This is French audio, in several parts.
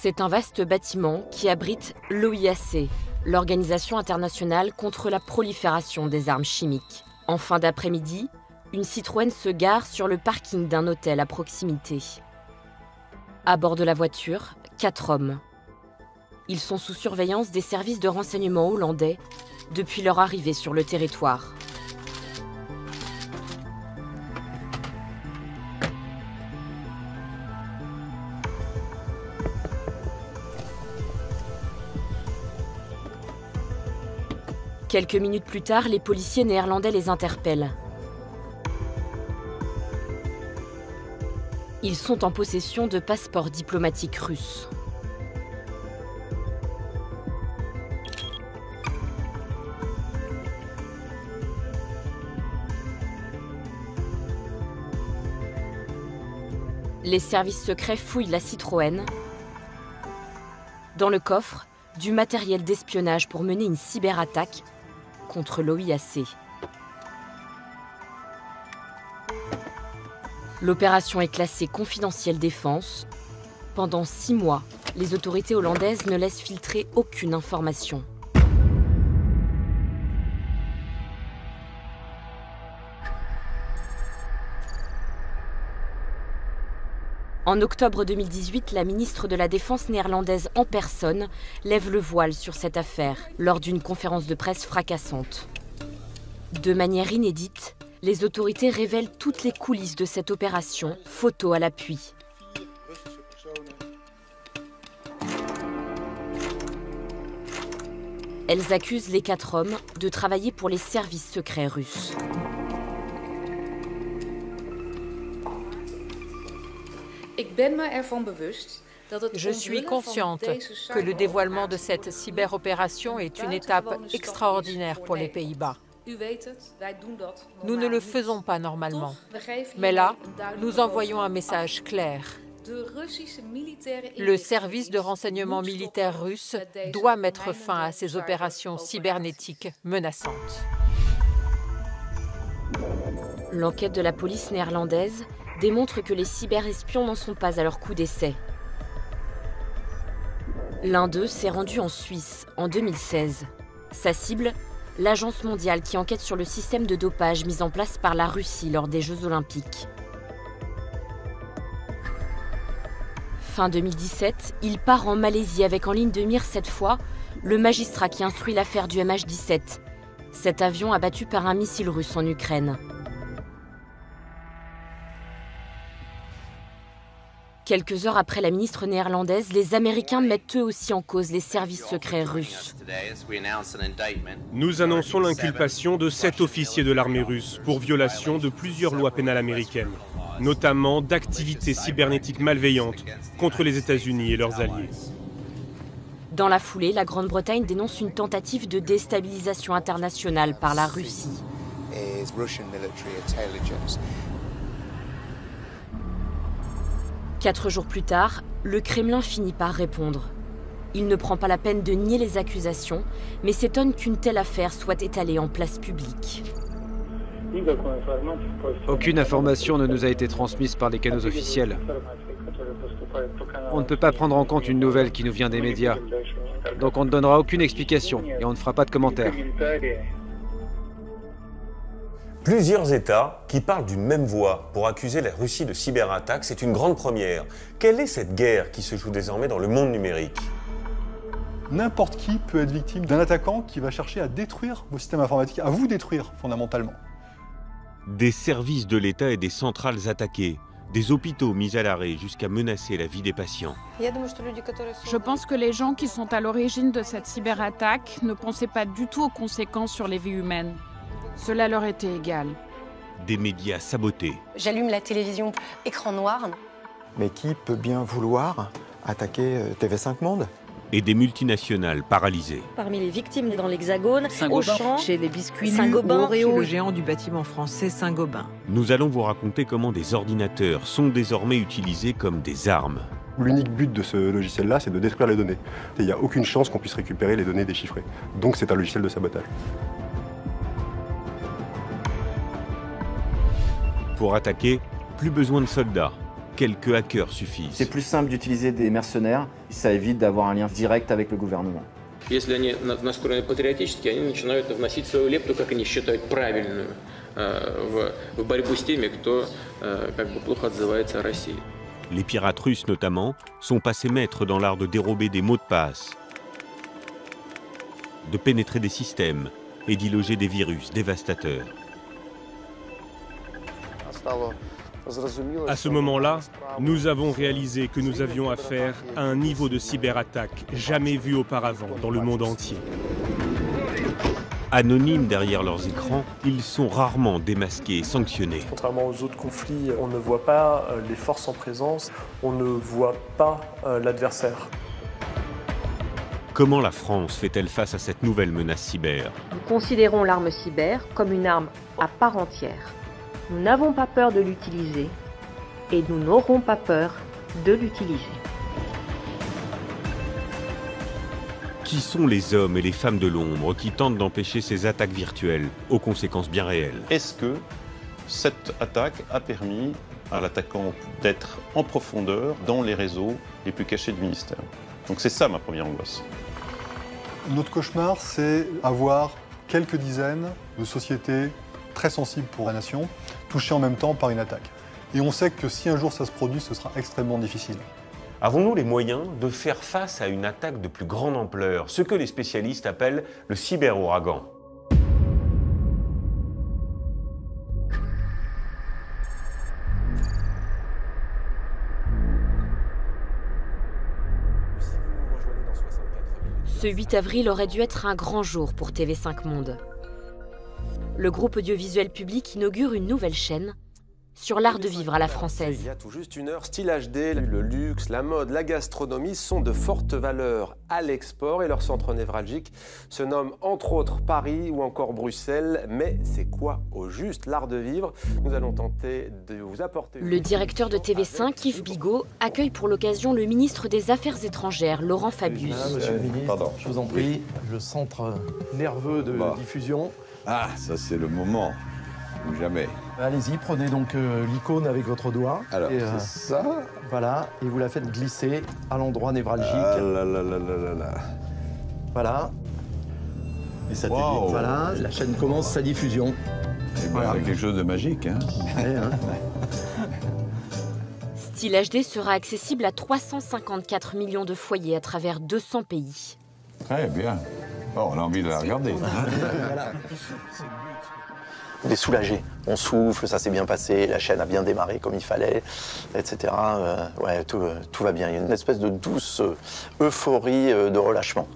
c'est un vaste bâtiment qui abrite l'OIAC, l'Organisation internationale contre la prolifération des armes chimiques. En fin d'après-midi, une Citroën se gare sur le parking d'un hôtel à proximité. À bord de la voiture, 4 hommes. Ils sont sous surveillance des services de renseignement hollandais depuis leur arrivée sur le territoire. Quelques minutes plus tard, les policiers néerlandais les interpellent. Ils sont en possession de passeports diplomatiques russes. Les services secrets fouillent la Citroën. Dans le coffre, du matériel d'espionnage pour mener une cyberattaque contre l'OIAC. L'opération est classée confidentielle défense. Pendant 6 mois, les autorités hollandaises ne laissent filtrer aucune information. En octobre 2018, la ministre de la Défense néerlandaise en personne lève le voile sur cette affaire lors d'une conférence de presse fracassante. De manière inédite, les autorités révèlent toutes les coulisses de cette opération, photos à l'appui. Elles accusent les 4 hommes de travailler pour les services secrets russes. Je suis consciente que le dévoilement de cette cyberopération est une étape extraordinaire pour les Pays-Bas. Nous ne le faisons pas normalement, mais là, nous envoyons un message clair. Le service de renseignement militaire russe doit mettre fin à ces opérations cybernétiques menaçantes. L'enquête de la police néerlandaise démontre que les cyberespions n'en sont pas à leur coup d'essai. L'un d'eux s'est rendu en Suisse en 2016. Sa cible, l'Agence mondiale qui enquête sur le système de dopage mis en place par la Russie lors des Jeux Olympiques. Fin 2017, il part en Malaisie avec en ligne de mire cette fois le magistrat qui instruit l'affaire du MH17, cet avion abattu par un missile russe en Ukraine. Quelques heures après la ministre néerlandaise, les Américains mettent eux aussi en cause les services secrets russes. Nous annonçons l'inculpation de 7 officiers de l'armée russe pour violation de plusieurs lois pénales américaines, notamment d'activités cybernétiques malveillantes contre les États-Unis et leurs alliés. Dans la foulée, la Grande-Bretagne dénonce une tentative de déstabilisation internationale par la Russie. Quatre jours plus tard, le Kremlin finit par répondre. Il ne prend pas la peine de nier les accusations, mais s'étonne qu'une telle affaire soit étalée en place publique. Aucune information ne nous a été transmise par les canaux officiels. On ne peut pas prendre en compte une nouvelle qui nous vient des médias. Donc on ne donnera aucune explication et on ne fera pas de commentaires. Plusieurs États qui parlent d'une même voix pour accuser la Russie de cyberattaques, c'est une grande première. Quelle est cette guerre qui se joue désormais dans le monde numérique? N'importe qui peut être victime d'un attaquant qui va chercher à détruire vos systèmes informatiques, à vous détruire fondamentalement. Des services de l'État et des centrales attaquées, des hôpitaux mis à l'arrêt jusqu'à menacer la vie des patients. Je pense que les gens qui sont à l'origine de cette cyberattaque ne pensaient pas du tout aux conséquences sur les vies humaines. Cela leur était égal. Des médias sabotés. J'allume la télévision, écran noir. Mais qui peut bien vouloir attaquer TV5 Monde? Et des multinationales paralysées. Parmi les victimes dans l'Hexagone, Auchan, chez les biscuits Saint-Gobain, chez le géant du bâtiment français Saint-Gobain. Nous allons vous raconter comment des ordinateurs sont désormais utilisés comme des armes. L'unique but de ce logiciel-là, c'est de détruire les données. Il n'y a aucune chance qu'on puisse récupérer les données déchiffrées. Donc c'est un logiciel de sabotage. Pour attaquer, plus besoin de soldats. quelques hackers suffisent. C'est plus simple d'utiliser des mercenaires, ça évite d'avoir un lien direct avec le gouvernement. Если они настроены патриотически, они начинают вносить свою лепту, как они считают, правильную в борьбу с теми, кто как бы плохо отзывается о России. Les pirates russes notamment sont passés maîtres dans l'art de dérober des mots de passe, de pénétrer des systèmes et d'y loger des virus dévastateurs. À ce moment-là, nous avons réalisé que nous avions affaire à un niveau de cyberattaque jamais vu auparavant dans le monde entier. Anonymes derrière leurs écrans, ils sont rarement démasqués et sanctionnés. Contrairement aux autres conflits, on ne voit pas les forces en présence, on ne voit pas l'adversaire. Comment la France fait-elle face à cette nouvelle menace cyber? Nous considérons l'arme cyber comme une arme à part entière. Nous n'avons pas peur de l'utiliser et nous n'aurons pas peur de l'utiliser. Qui sont les hommes et les femmes de l'ombre qui tentent d'empêcher ces attaques virtuelles aux conséquences bien réelles? Est-ce que cette attaque a permis à l'attaquant d'être en profondeur dans les réseaux les plus cachés du ministère? Donc c'est ça ma première angoisse. Notre cauchemar, c'est avoir quelques dizaines de sociétés très sensibles pour la nation, touchées en même temps par une attaque. Et on sait que si un jour ça se produit, ce sera extrêmement difficile. Avons-nous les moyens de faire face à une attaque de plus grande ampleur, ce que les spécialistes appellent le cyber-ouragan? Ce 8 avril aurait dû être un grand jour pour TV5 Monde. Le groupe audiovisuel public inaugure une nouvelle chaîne sur l'art de vivre à la française. Il y a tout juste une heure, Style HD, le luxe, la mode, la gastronomie sont de fortes valeurs à l'export et leur centre névralgique se nomme entre autres Paris ou encore Bruxelles. Mais c'est quoi au juste l'art de vivre? Nous allons tenter de vous apporter... Le directeur de TV5, Yves Bigot, accueille pour l'occasion le ministre des Affaires étrangères, Laurent Fabius. Monsieur le ministre, pardon. Je vous en prie, le centre nerveux de diffusion. Ah, ça c'est le moment. Ou jamais. Allez-y, prenez donc l'icône avec votre doigt. Alors, c'est ça. Voilà, et vous la faites glisser à l'endroit névralgique. Ah là là là là là. Voilà. Et ça wow. Voilà, la chaîne commence sa diffusion. C'est voilà. Quelque chose de magique, hein. Ouais, hein. Style HD sera accessible à 354 millions de foyers à travers 200 pays. Très bien. Bon, on a envie de la regarder. Voilà. On est soulagé, on souffle, ça s'est bien passé, la chaîne a bien démarré comme il fallait, etc. Ouais, tout va bien, il y a une espèce de douce euphorie de relâchement.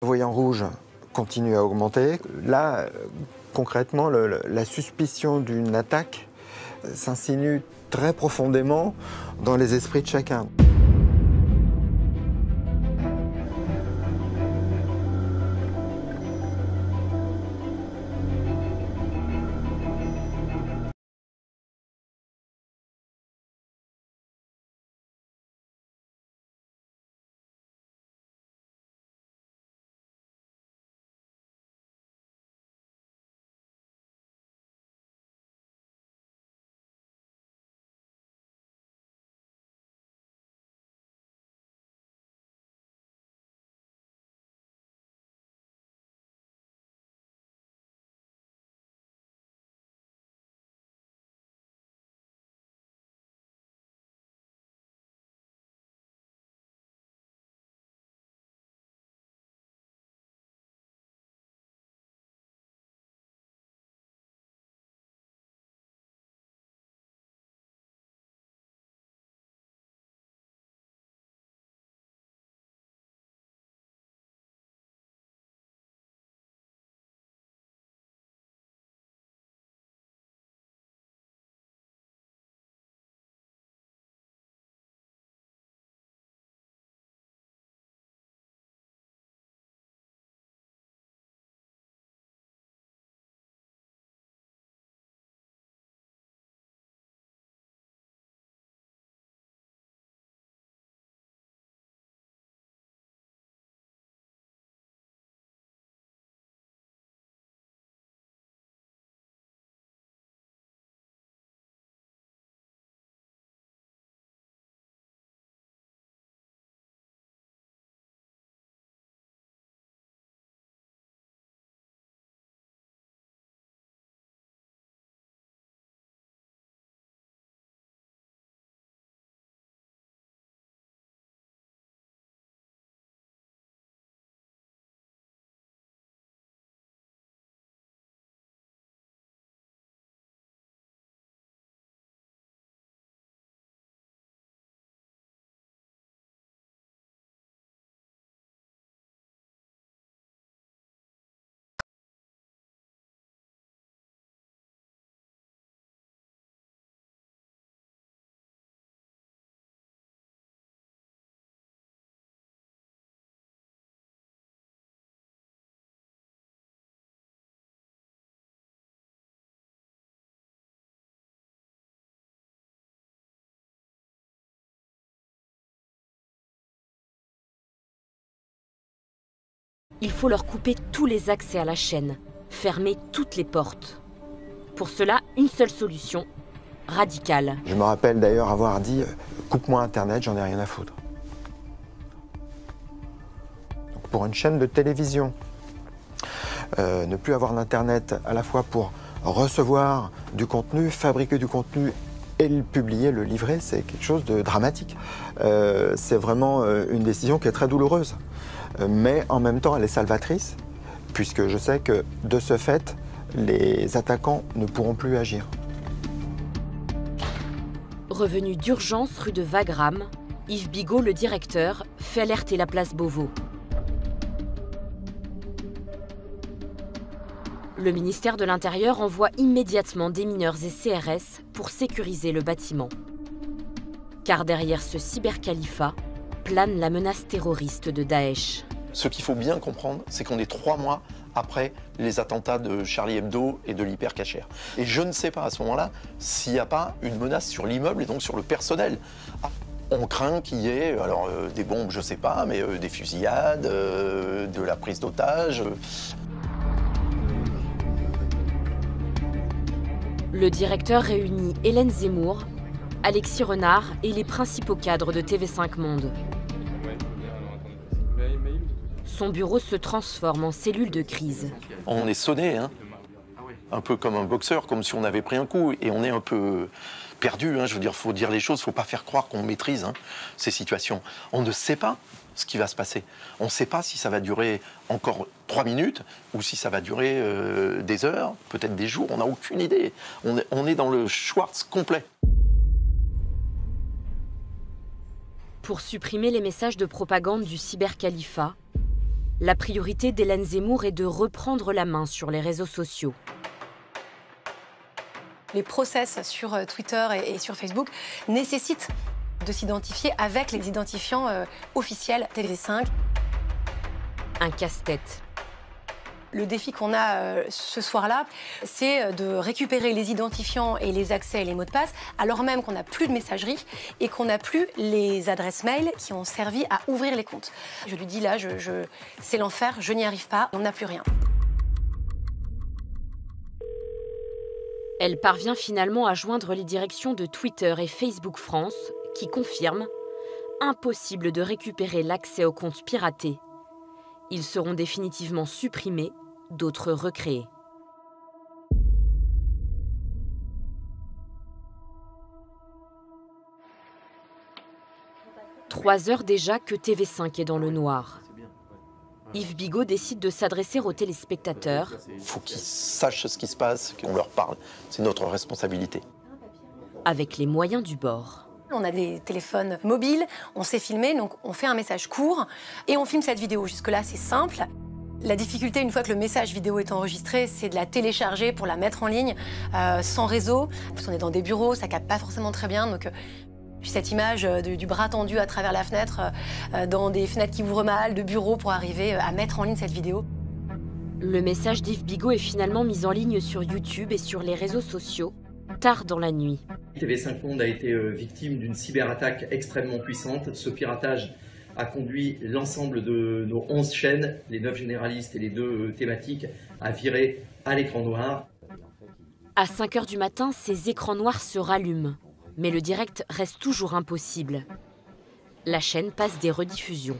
Le voyant rouge continue à augmenter. Là, concrètement, la suspicion d'une attaque s'insinue très profondément dans les esprits de chacun. Il faut leur couper tous les accès à la chaîne, fermer toutes les portes. Pour cela, une seule solution, radicale. Je me rappelle d'ailleurs avoir dit « coupe-moi Internet, j'en ai rien à foutre ». Pour une chaîne de télévision, ne plus avoir d'Internet à la fois pour recevoir du contenu, fabriquer du contenu et le publier, le livrer, c'est quelque chose de dramatique. C'est vraiment une décision qui est très douloureuse. Mais en même temps, elle est salvatrice, puisque je sais que, de ce fait, les attaquants ne pourront plus agir. Revenu d'urgence rue de Wagram, Yves Bigot, le directeur, fait alerter la place Beauvau. Le ministère de l'Intérieur envoie immédiatement des mineurs et CRS pour sécuriser le bâtiment. Car derrière ce cybercalifat, plane la menace terroriste de Daesh. Ce qu'il faut bien comprendre, c'est qu'on est 3 mois après les attentats de Charlie Hebdo et de l'hypercachère. Et je ne sais pas à ce moment-là s'il n'y a pas une menace sur l'immeuble et donc sur le personnel. Ah, on craint qu'il y ait alors, des bombes, je ne sais pas, mais des fusillades, de la prise d'otages. Le directeur réunit Hélène Zemmour, Alexis Renard et les principaux cadres de TV5 Monde. Son bureau se transforme en cellule de crise. On est sonné, hein, un peu comme un boxeur, comme si on avait pris un coup. Et on est un peu perdu, hein, je veux dire, il faut dire les choses, il ne faut pas faire croire qu'on maîtrise ces situations. On ne sait pas ce qui va se passer. On ne sait pas si ça va durer encore 3 minutes ou si ça va durer des heures, peut-être des jours, on n'a aucune idée. On est dans le Schwartz complet. Pour supprimer les messages de propagande du cybercalifat, la priorité d'Hélène Zemmour est de reprendre la main sur les réseaux sociaux. les process sur Twitter et sur Facebook nécessitent de s'identifier avec les identifiants officiels TV5. Un casse-tête. Le défi qu'on a ce soir-là, c'est de récupérer les identifiants et les accès et les mots de passe, alors même qu'on n'a plus de messagerie et qu'on n'a plus les adresses mail qui ont servi à ouvrir les comptes. Je lui dis là, c'est l'enfer, je n'y arrive pas, on n'a plus rien. Elle parvient finalement à joindre les directions de Twitter et Facebook France, qui confirment « Impossible de récupérer l'accès aux comptes piratés ». Ils seront définitivement supprimés, d'autres recréés. Trois heures déjà que TV5 est dans le noir. Yves Bigot décide de s'adresser aux téléspectateurs. Il faut qu'ils sachent ce qui se passe, qu'on leur parle. C'est notre responsabilité. Avec les moyens du bord. On a des téléphones mobiles, on s'est filmé, donc on fait un message court et on filme cette vidéo. Jusque-là, c'est simple. La difficulté, une fois que le message vidéo est enregistré, c'est de la télécharger pour la mettre en ligne, sans réseau. En plus, on est dans des bureaux, ça capte pas forcément très bien. Donc, puis cette image du bras tendu à travers la fenêtre, dans des fenêtres qui ouvrent mal, de bureaux pour arriver à mettre en ligne cette vidéo. Le message d'Yves Bigot est finalement mis en ligne sur YouTube et sur les réseaux sociaux, tard dans la nuit. TV5 Monde a été victime d'une cyberattaque extrêmement puissante. Ce piratage a conduit l'ensemble de nos 11 chaînes, les 9 généralistes et les 2 thématiques, à virer à l'écran noir. À 5 h du matin, ces écrans noirs se rallument. Mais le direct reste toujours impossible. La chaîne passe des rediffusions.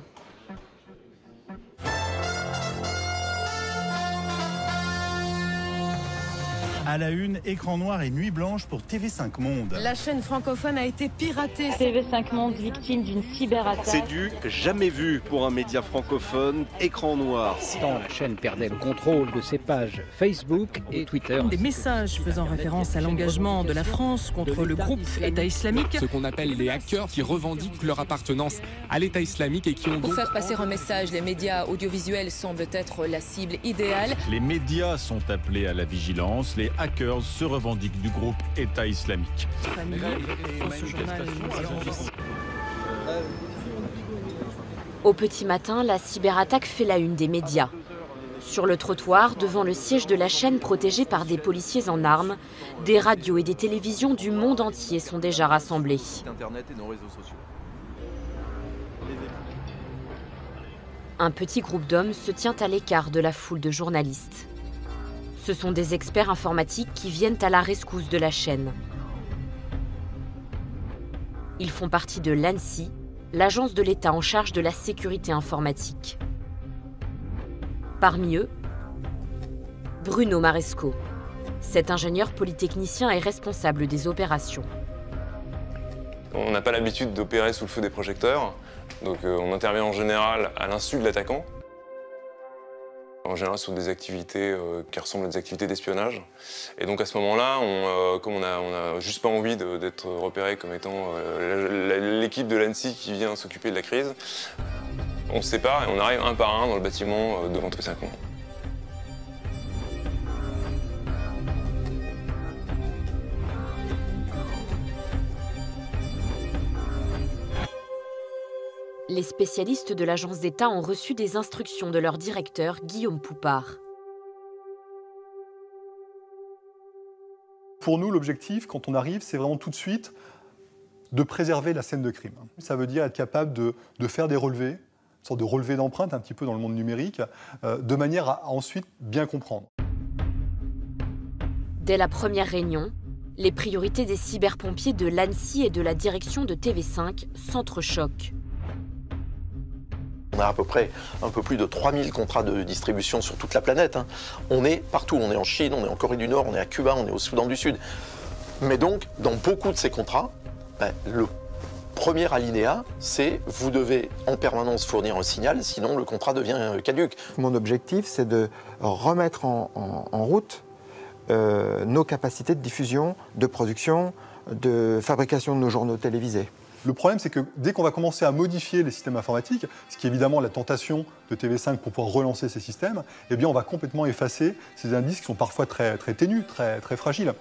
À la une, écran noir et nuit blanche pour TV5 Monde. La chaîne francophone a été piratée. TV5 Monde, victime d'une cyberattaque. C'est du jamais vu pour un média francophone, écran noir. Tant la chaîne perdait le contrôle de ses pages Facebook et Twitter. Des messages faisant référence à l'engagement de la France contre le groupe État islamique. Ce qu'on appelle les hackers qui revendiquent leur appartenance à l'État islamique et qui ont... Pour faire passer un message, les médias audiovisuels semblent être la cible idéale. Les médias sont appelés à la vigilance. Les hackers se revendiquent du groupe État islamique. Au petit matin, la cyberattaque fait la une des médias. Sur le trottoir, devant le siège de la chaîne protégée par des policiers en armes, des radios et des télévisions du monde entier sont déjà rassemblées. Un petit groupe d'hommes se tient à l'écart de la foule de journalistes. Ce sont des experts informatiques qui viennent à la rescousse de la chaîne. Ils font partie de l'ANSSI, l'agence de l'État en charge de la sécurité informatique. Parmi eux, Bruno Maresco. Cet ingénieur polytechnicien est responsable des opérations. On n'a pas l'habitude d'opérer sous le feu des projecteurs, donc on intervient en général à l'insu de l'attaquant. En général, sur des activités qui ressemblent à des activités d'espionnage. Et donc à ce moment-là, comme on n'a juste pas envie d'être repéré comme étant l'équipe de l'ANSSI qui vient s'occuper de la crise, on se sépare et on arrive un par un dans le bâtiment devant TV5 Monde. Les spécialistes de l'agence d'État ont reçu des instructions de leur directeur, Guillaume Poupard. Pour nous, l'objectif, quand on arrive, c'est vraiment tout de suite de préserver la scène de crime. Ça veut dire être capable de faire des relevés, une sorte de relevé d'empreintes un petit peu dans le monde numérique, de manière à ensuite bien comprendre. Dès la première réunion, les priorités des cyberpompiers de l'ANSSI et de la direction de TV5 s'entrechoquent. On a à peu près un peu plus de 3000 contrats de distribution sur toute la planète. Hein. On est partout, on est en Chine, on est en Corée du Nord, on est à Cuba, on est au Soudan du Sud. Mais donc, dans beaucoup de ces contrats, le premier alinéa, c'est vous devez en permanence fournir un signal, sinon le contrat devient caduc. Mon objectif, c'est de remettre en route nos capacités de diffusion, de production, de fabrication de nos journaux télévisés. Le problème, c'est que dès qu'on va commencer à modifier les systèmes informatiques, ce qui est évidemment la tentation de TV5 pour pouvoir relancer ces systèmes, eh bien on va complètement effacer ces indices qui sont parfois très ténus, très fragiles.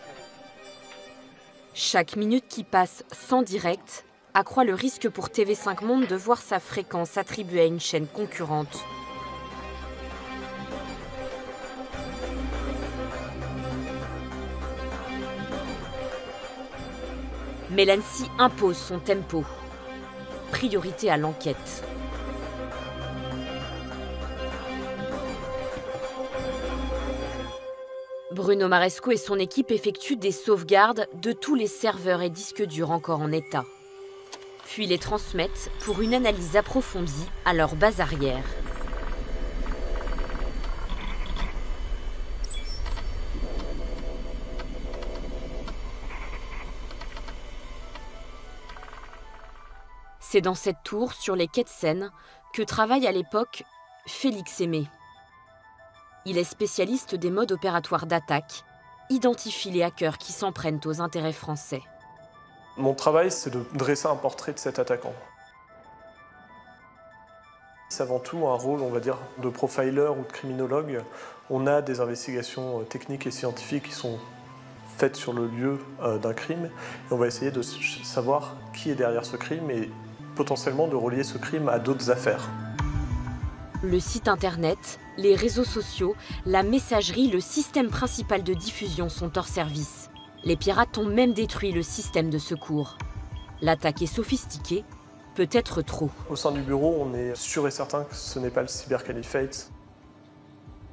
Chaque minute qui passe sans direct accroît le risque pour TV5 Monde de voir sa fréquence attribuée à une chaîne concurrente. Mais l'ANSSI impose son tempo. Priorité à l'enquête. Bruno Maresco et son équipe effectuent des sauvegardes de tous les serveurs et disques durs encore en état, puis les transmettent pour une analyse approfondie à leur base arrière. C'est dans cette tour, sur les quais de Seine, que travaille à l'époque Félix Aimé. Il est spécialiste des modes opératoires d'attaque, identifie les hackers qui s'en prennent aux intérêts français. Mon travail, c'est de dresser un portrait de cet attaquant. C'est avant tout un rôle, on va dire, de profiler ou de criminologue. On a des investigations techniques et scientifiques qui sont faites sur le lieu d'un crime. Et on va essayer de savoir qui est derrière ce crime et potentiellement de relier ce crime à d'autres affaires. Le site internet, les réseaux sociaux, la messagerie, le système principal de diffusion sont hors service. Les pirates ont même détruit le système de secours. L'attaque est sophistiquée, peut-être trop. Au sein du bureau, on est sûr et certain que ce n'est pas le cybercalifate.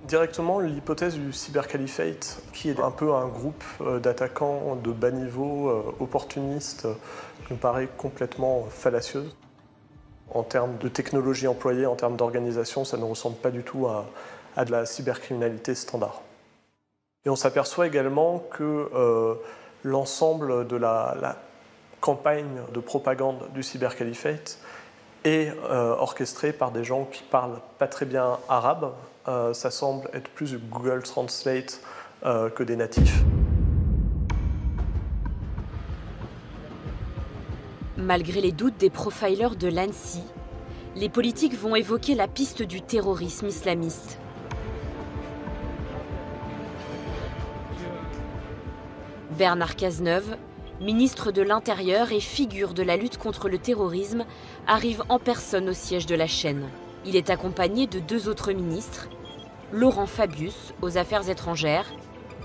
Directement, l'hypothèse du cybercalifate, qui est un peu un groupe d'attaquants de bas niveau, opportunistes, nous paraît complètement fallacieuse. En termes de technologie employée, en termes d'organisation, ça ne ressemble pas du tout à de la cybercriminalité standard. Et on s'aperçoit également que l'ensemble de la campagne de propagande du cybercalifate est orchestrée par des gens qui ne parlent pas très bien arabe. Ça semble être plus du Google Translate que des natifs. Malgré les doutes des profilers de l'ANSSI, les politiques vont évoquer la piste du terrorisme islamiste. Bernard Cazeneuve, ministre de l'Intérieur et figure de la lutte contre le terrorisme, arrive en personne au siège de la chaîne. Il est accompagné de deux autres ministres, Laurent Fabius aux affaires étrangères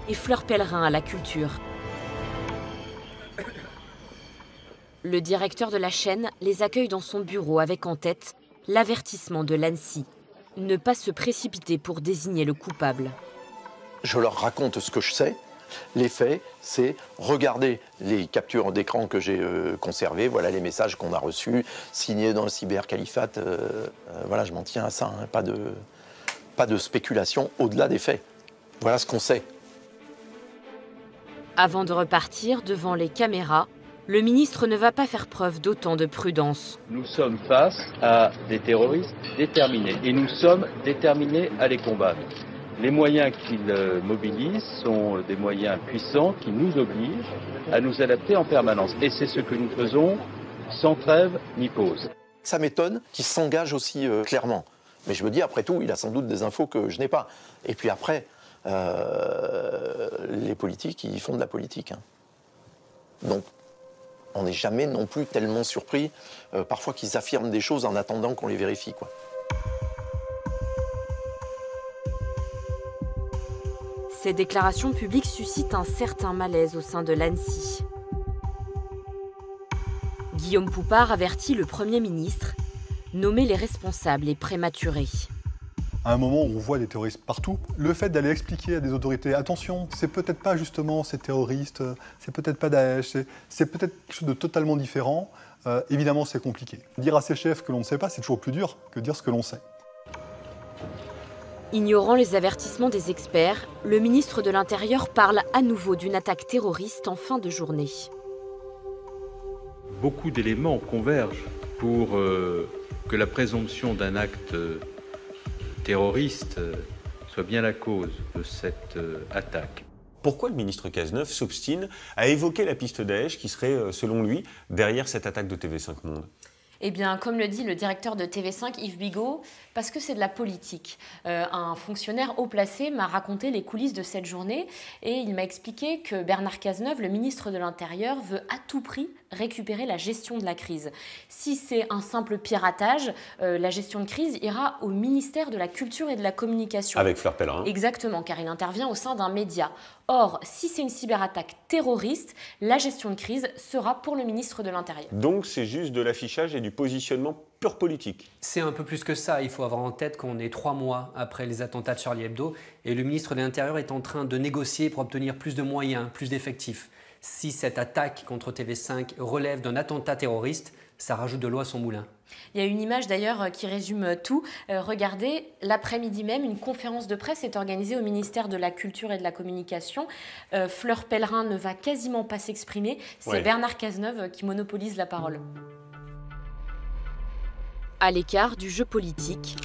et Fleur Pellerin à la culture. Le directeur de la chaîne les accueille dans son bureau avec en tête l'avertissement de l'ANSSI. Ne pas se précipiter pour désigner le coupable. Je leur raconte ce que je sais. Les faits, c'est regarder les captures d'écran que j'ai conservées. Voilà les messages qu'on a reçus, signés dans le cybercalifate. Voilà, je m'en tiens à ça. Hein. Pas de spéculation au-delà des faits. Voilà ce qu'on sait. Avant de repartir devant les caméras, le ministre ne va pas faire preuve d'autant de prudence. Nous sommes face à des terroristes déterminés et nous sommes déterminés à les combattre. Les moyens qu'ils mobilisent sont des moyens puissants qui nous obligent à nous adapter en permanence. Et c'est ce que nous faisons sans trêve ni pause. Ça m'étonne qu'il s'engage aussi clairement. Mais je me dis, après tout, il a sans doute des infos que je n'ai pas. Et puis après, les politiques, ils font de la politique. Hein. Donc, on n'est jamais non plus tellement surpris, parfois qu'ils affirment des choses en attendant qu'on les vérifie, quoi. Ces déclarations publiques suscitent un certain malaise au sein de l'ANSSI. Guillaume Poupard avertit le Premier ministre, nommer les responsables est prématuré. À un moment où on voit des terroristes partout, le fait d'aller expliquer à des autorités « attention, c'est peut-être pas justement ces terroristes, c'est peut-être pas Daesh, c'est peut-être quelque chose de totalement différent », évidemment c'est compliqué. Dire à ses chefs que l'on ne sait pas, c'est toujours plus dur que dire ce que l'on sait. Ignorant les avertissements des experts, le ministre de l'Intérieur parle à nouveau d'une attaque terroriste en fin de journée. Beaucoup d'éléments convergent pour que la présomption d'un acte terroriste soit bien la cause de cette attaque. Pourquoi le ministre Cazeneuve s'obstine à évoquer la piste Daesh qui serait, selon lui, derrière cette attaque de TV5 Monde ? Eh bien, comme le dit le directeur de TV5, Yves Bigot, parce que c'est de la politique. Un fonctionnaire haut placé m'a raconté les coulisses de cette journée et il m'a expliqué que Bernard Cazeneuve, le ministre de l'Intérieur, veut à tout prix récupérer la gestion de la crise. Si c'est un simple piratage, la gestion de crise ira au ministère de la Culture et de la Communication. Avec Fleur Pellerin. Exactement, car il intervient au sein d'un média. Or, si c'est une cyberattaque terroriste, la gestion de crise sera pour le ministre de l'Intérieur. Donc c'est juste de l'affichage et du positionnement pur politique. C'est un peu plus que ça. Il faut avoir en tête qu'on est 3 mois après les attentats de Charlie Hebdo et le ministre de l'Intérieur est en train de négocier pour obtenir plus de moyens, plus d'effectifs. Si cette attaque contre TV5 relève d'un attentat terroriste, ça rajoute de l'eau à son moulin. Il y a une image d'ailleurs qui résume tout. Regardez, l'après-midi même, une conférence de presse est organisée au ministère de la Culture et de la Communication. Fleur Pellerin ne va quasiment pas s'exprimer. C'est Bernard Cazeneuve qui monopolise la parole. À l'écart du jeu politique,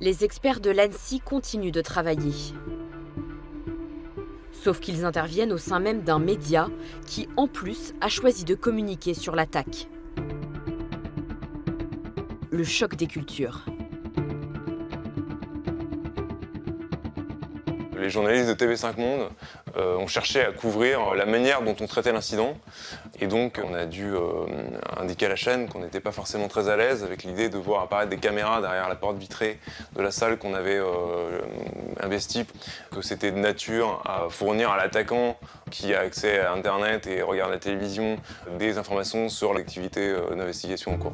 les experts de l'ANSSI continuent de travailler. Sauf qu'ils interviennent au sein même d'un média qui, en plus, a choisi de communiquer sur l'attaque. Le choc des cultures. Les journalistes de TV5 Monde ont cherché à couvrir la manière dont on traitait l'incident. Et donc, on a dû indiquer à la chaîne qu'on n'était pas forcément très à l'aise avec l'idée de voir apparaître des caméras derrière la porte vitrée de la salle qu'on avait investie, que c'était de nature à fournir à l'attaquant qui a accès à Internet et regarde la télévision des informations sur l'activité d'investigation en cours.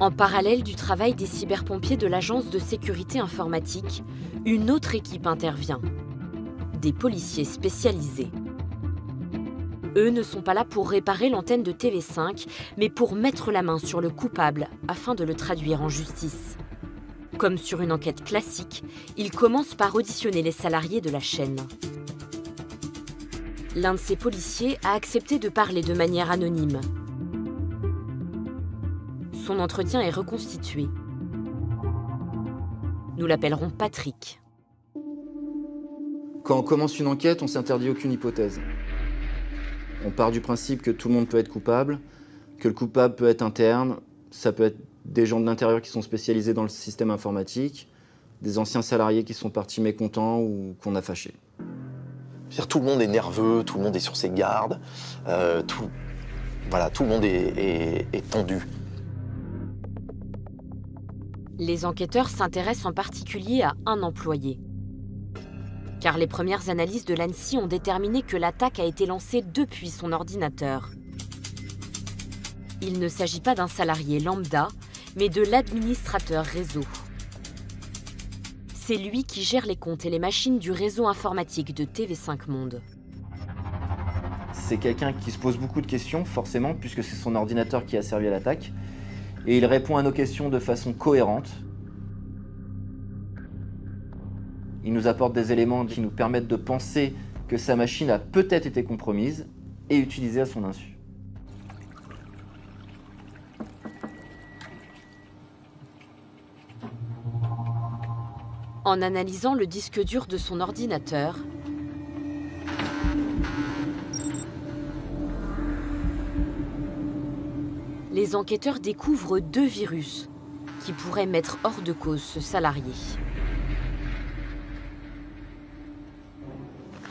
En parallèle du travail des cyberpompiers de l'Agence de sécurité informatique, une autre équipe intervient. Des policiers spécialisés. Eux ne sont pas là pour réparer l'antenne de TV5, mais pour mettre la main sur le coupable afin de le traduire en justice. Comme sur une enquête classique, ils commencent par auditionner les salariés de la chaîne. L'un de ces policiers a accepté de parler de manière anonyme. Son entretien est reconstitué. Nous l'appellerons Patrick. Quand on commence une enquête, on ne s'interdit aucune hypothèse. On part du principe que tout le monde peut être coupable, que le coupable peut être interne, ça peut être des gens de l'intérieur qui sont spécialisés dans le système informatique, des anciens salariés qui sont partis mécontents ou qu'on a fâchés. Tout le monde est nerveux, tout le monde est sur ses gardes, tout le monde est tendu. Les enquêteurs s'intéressent en particulier à un employé. Car les premières analyses de l'ANSSI ont déterminé que l'attaque a été lancée depuis son ordinateur. Il ne s'agit pas d'un salarié lambda, mais de l'administrateur réseau. C'est lui qui gère les comptes et les machines du réseau informatique de TV5 Monde. C'est quelqu'un qui se pose beaucoup de questions, forcément, puisque c'est son ordinateur qui a servi à l'attaque. Et il répond à nos questions de façon cohérente. Il nous apporte des éléments qui nous permettent de penser que sa machine a peut-être été compromise et utilisée à son insu. En analysant le disque dur de son ordinateur, les enquêteurs découvrent 2 virus qui pourraient mettre hors de cause ce salarié.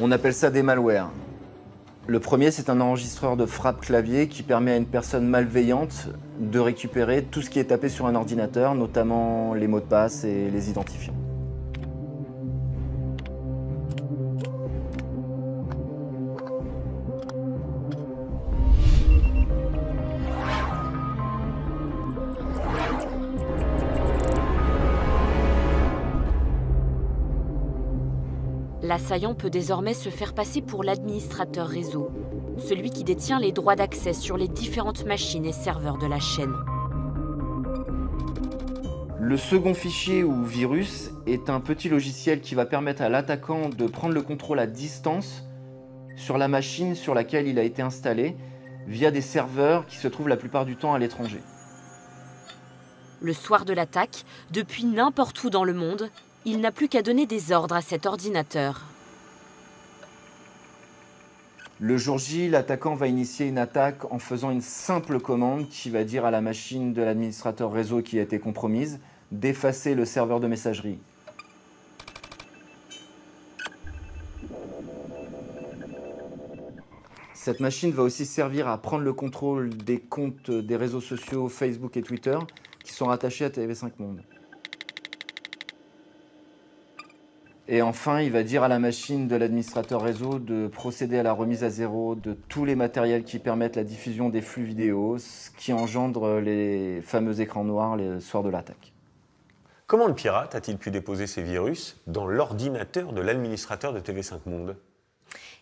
On appelle ça des malwares. Le premier, c'est un enregistreur de frappe clavier qui permet à une personne malveillante de récupérer tout ce qui est tapé sur un ordinateur, notamment les mots de passe et les identifiants. L'assaillant peut désormais se faire passer pour l'administrateur réseau, celui qui détient les droits d'accès sur les différentes machines et serveurs de la chaîne. Le second fichier ou virus est un petit logiciel qui va permettre à l'attaquant de prendre le contrôle à distance sur la machine sur laquelle il a été installé via des serveurs qui se trouvent la plupart du temps à l'étranger. Le soir de l'attaque, depuis n'importe où dans le monde, il n'a plus qu'à donner des ordres à cet ordinateur. Le jour J, l'attaquant va initier une attaque en faisant une simple commande qui va dire à la machine de l'administrateur réseau qui a été compromise d'effacer le serveur de messagerie. Cette machine va aussi servir à prendre le contrôle des comptes des réseaux sociaux Facebook et Twitter qui sont rattachés à TV5 Monde. Et enfin, il va dire à la machine de l'administrateur réseau de procéder à la remise à zéro de tous les matériels qui permettent la diffusion des flux vidéo, ce qui engendre les fameux écrans noirs les soirs de l'attaque. Comment le pirate a-t-il pu déposer ces virus dans l'ordinateur de l'administrateur de TV5 Monde ?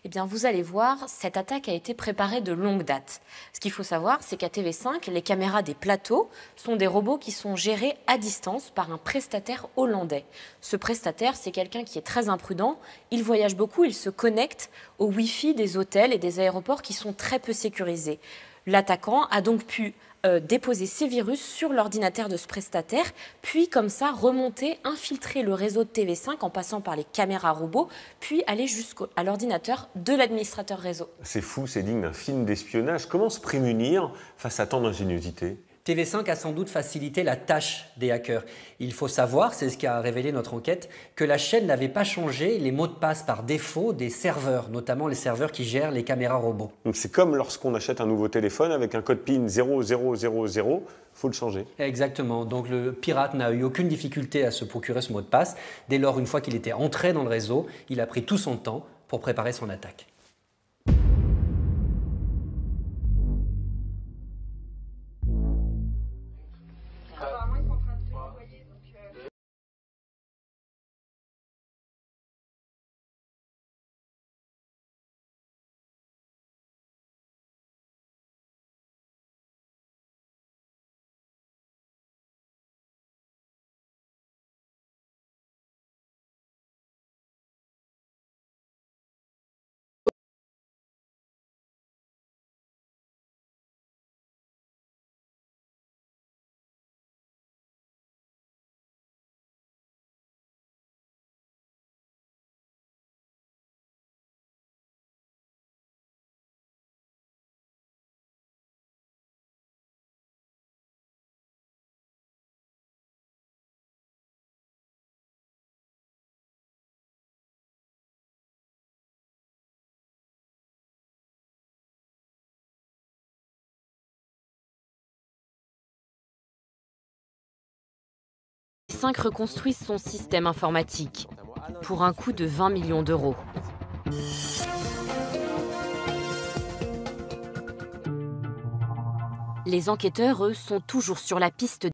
Eh bien, vous allez voir, cette attaque a été préparée de longue date. Ce qu'il faut savoir, c'est qu'à TV5, les caméras des plateaux sont des robots qui sont gérés à distance par un prestataire hollandais. Ce prestataire, c'est quelqu'un qui est très imprudent, il voyage beaucoup, il se connecte au Wi-Fi des hôtels et des aéroports qui sont très peu sécurisés. L'attaquant a donc pu déposer ces virus sur l'ordinateur de ce prestataire, puis comme ça remonter, infiltrer le réseau de TV5 en passant par les caméras robots, puis aller jusqu'à l'ordinateur de l'administrateur réseau. C'est fou, c'est digne d'un film d'espionnage. Comment se prémunir face à tant d'ingéniosité ? TV5 a sans doute facilité la tâche des hackers. Il faut savoir, c'est ce qu'a révélé notre enquête, que la chaîne n'avait pas changé les mots de passe par défaut des serveurs, notamment les serveurs qui gèrent les caméras robots. Donc c'est comme lorsqu'on achète un nouveau téléphone avec un code PIN 0000, il faut le changer. Exactement, donc le pirate n'a eu aucune difficulté à se procurer ce mot de passe. Dès lors, une fois qu'il était entré dans le réseau, il a pris tout son temps pour préparer son attaque. TV5 reconstruit son système informatique pour un coût de 20 millions d'euros. Les enquêteurs, eux, sont toujours sur la piste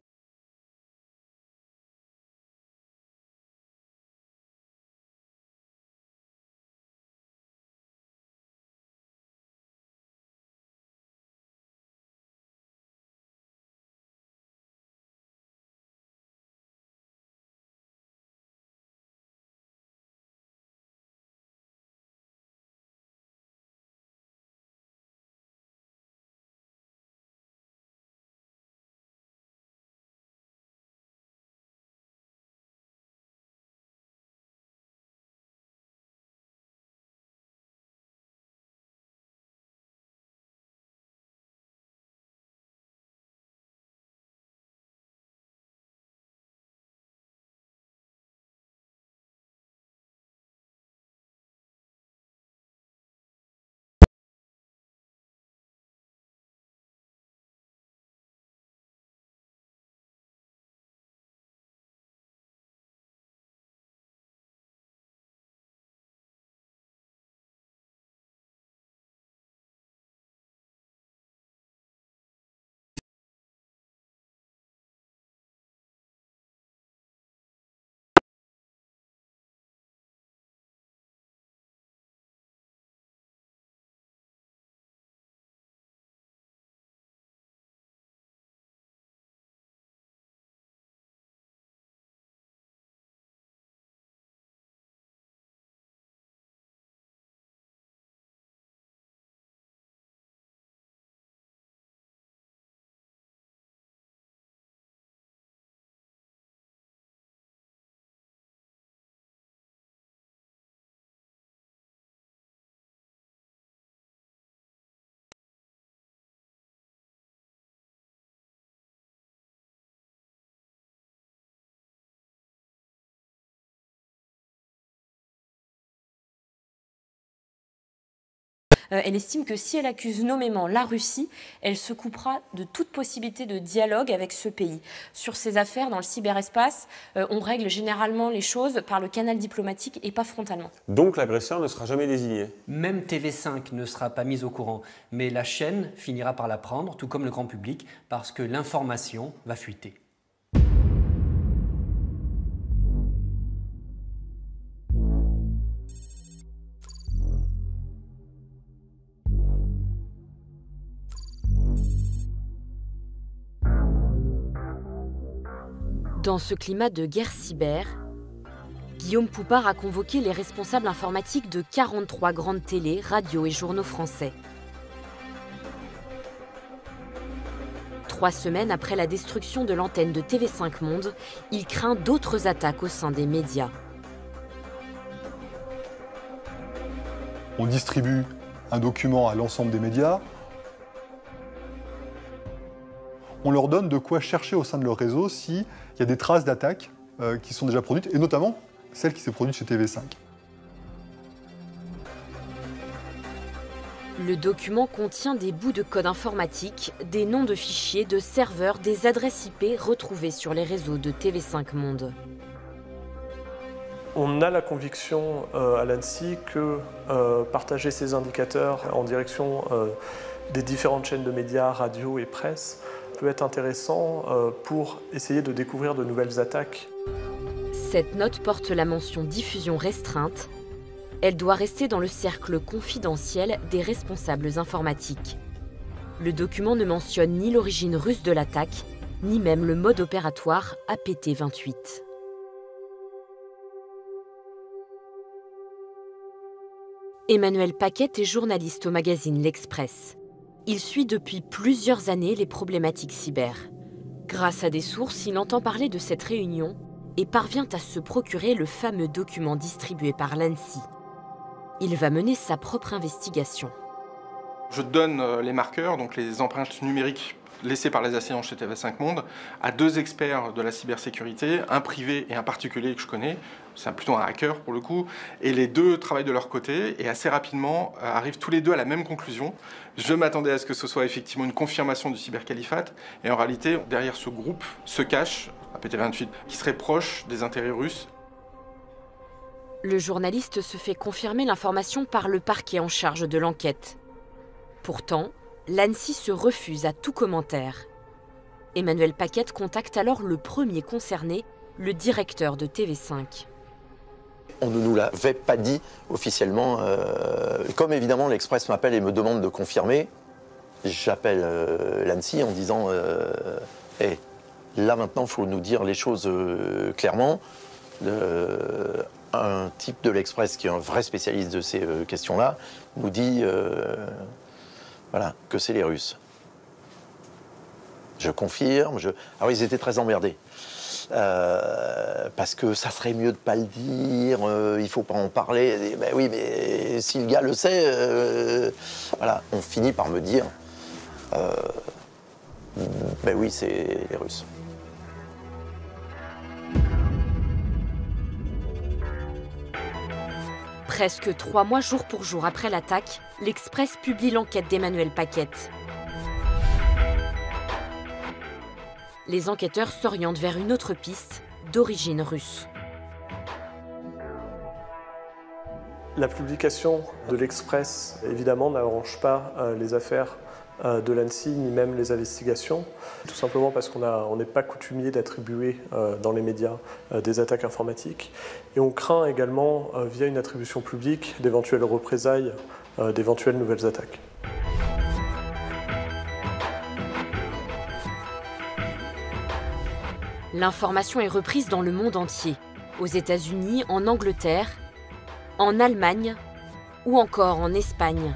Elle estime que si elle accuse nommément la Russie, elle se coupera de toute possibilité de dialogue avec ce pays. Sur ces affaires dans le cyberespace, on règle généralement les choses par le canal diplomatique et pas frontalement. Donc l'agresseur ne sera jamais désigné. Même TV5 ne sera pas mise au courant, mais la chaîne finira par l'apprendre, tout comme le grand public, parce que l'information va fuiter. Dans ce climat de guerre cyber, Guillaume Poupard a convoqué les responsables informatiques de 43 grandes télés, radios et journaux français. 3 semaines après la destruction de l'antenne de TV5 Monde, il craint d'autres attaques au sein des médias. On distribue un document à l'ensemble des médias. On leur donne de quoi chercher au sein de leur réseau s'il y a des traces d'attaques qui sont déjà produites, et notamment celle qui s'est produite chez TV5. Le document contient des bouts de code informatique, des noms de fichiers, de serveurs, des adresses IP retrouvées sur les réseaux de TV5 Monde. On a la conviction à l'ANSSI que partager ces indicateurs en direction des différentes chaînes de médias, radio et presse, peut être intéressant pour essayer de découvrir de nouvelles attaques. Cette note porte la mention diffusion restreinte. Elle doit rester dans le cercle confidentiel des responsables informatiques. Le document ne mentionne ni l'origine russe de l'attaque, ni même le mode opératoire APT28. Emmanuel Paquet est journaliste au magazine L'Express. Il suit depuis plusieurs années les problématiques cyber. Grâce à des sources, il entend parler de cette réunion et parvient à se procurer le fameux document distribué par l'ANSSI. Il va mener sa propre investigation. Je donne les marqueurs, donc les empreintes numériques laissées par les assaillants chez TV5 Monde, à 2 experts de la cybersécurité, un privé et un particulier que je connais, c'est plutôt un hacker pour le coup, et les deux travaillent de leur côté, et assez rapidement arrivent tous les deux à la même conclusion. Je m'attendais à ce que ce soit effectivement une confirmation du cybercalifat, et en réalité, derrière ce groupe se cache APT28, qui serait proche des intérêts russes. Le journaliste se fait confirmer l'information par le parquet en charge de l'enquête. Pourtant, l'ANSSI se refuse à tout commentaire. Emmanuel Paquet contacte alors le premier concerné, le directeur de TV5. On ne nous l'avait pas dit officiellement. Comme évidemment l'Express m'appelle et me demande de confirmer, j'appelle l'ANSSI en disant hey, là maintenant il faut nous dire les choses clairement. Un type de l'Express qui est un vrai spécialiste de ces questions-là nous dit voilà, que c'est les Russes. Je confirme. Alors ils étaient très emmerdés. Parce que ça serait mieux de ne pas le dire, il ne faut pas en parler. Ben oui, mais si le gars le sait, voilà, on finit par me dire, ben oui, c'est les Russes. Presque 3 mois jour pour jour après l'attaque, l'Express publie l'enquête d'Emmanuel Paquet. Les enquêteurs s'orientent vers une autre piste, d'origine russe. La publication de l'Express, évidemment, n'arrange pas les affaires de l'ANSSI, ni même les investigations, tout simplement parce qu'on n'est pas coutumier d'attribuer dans les médias des attaques informatiques. Et on craint également, via une attribution publique, d'éventuelles représailles, d'éventuelles nouvelles attaques. L'information est reprise dans le monde entier, aux États-Unis, en Angleterre, en Allemagne ou encore en Espagne.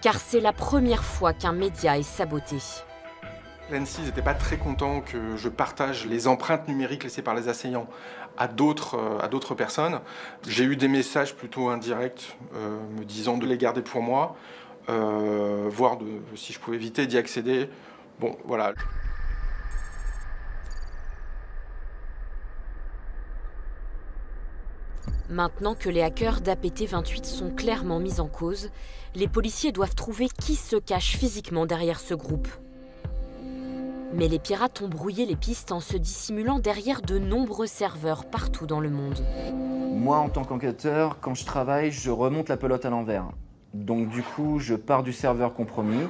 Car c'est la première fois qu'un média est saboté. L'ANSSI n'était pas très content que je partage les empreintes numériques laissées par les assaillants à d'autres personnes. J'ai eu des messages plutôt indirects me disant de les garder pour moi, voire si je pouvais éviter d'y accéder. Bon, voilà. Maintenant que les hackers d'APT28 sont clairement mis en cause, les policiers doivent trouver qui se cache physiquement derrière ce groupe. Mais les pirates ont brouillé les pistes en se dissimulant derrière de nombreux serveurs partout dans le monde. Moi, en tant qu'enquêteur, quand je travaille, je remonte la pelote à l'envers. Donc du coup, je pars du serveur compromis,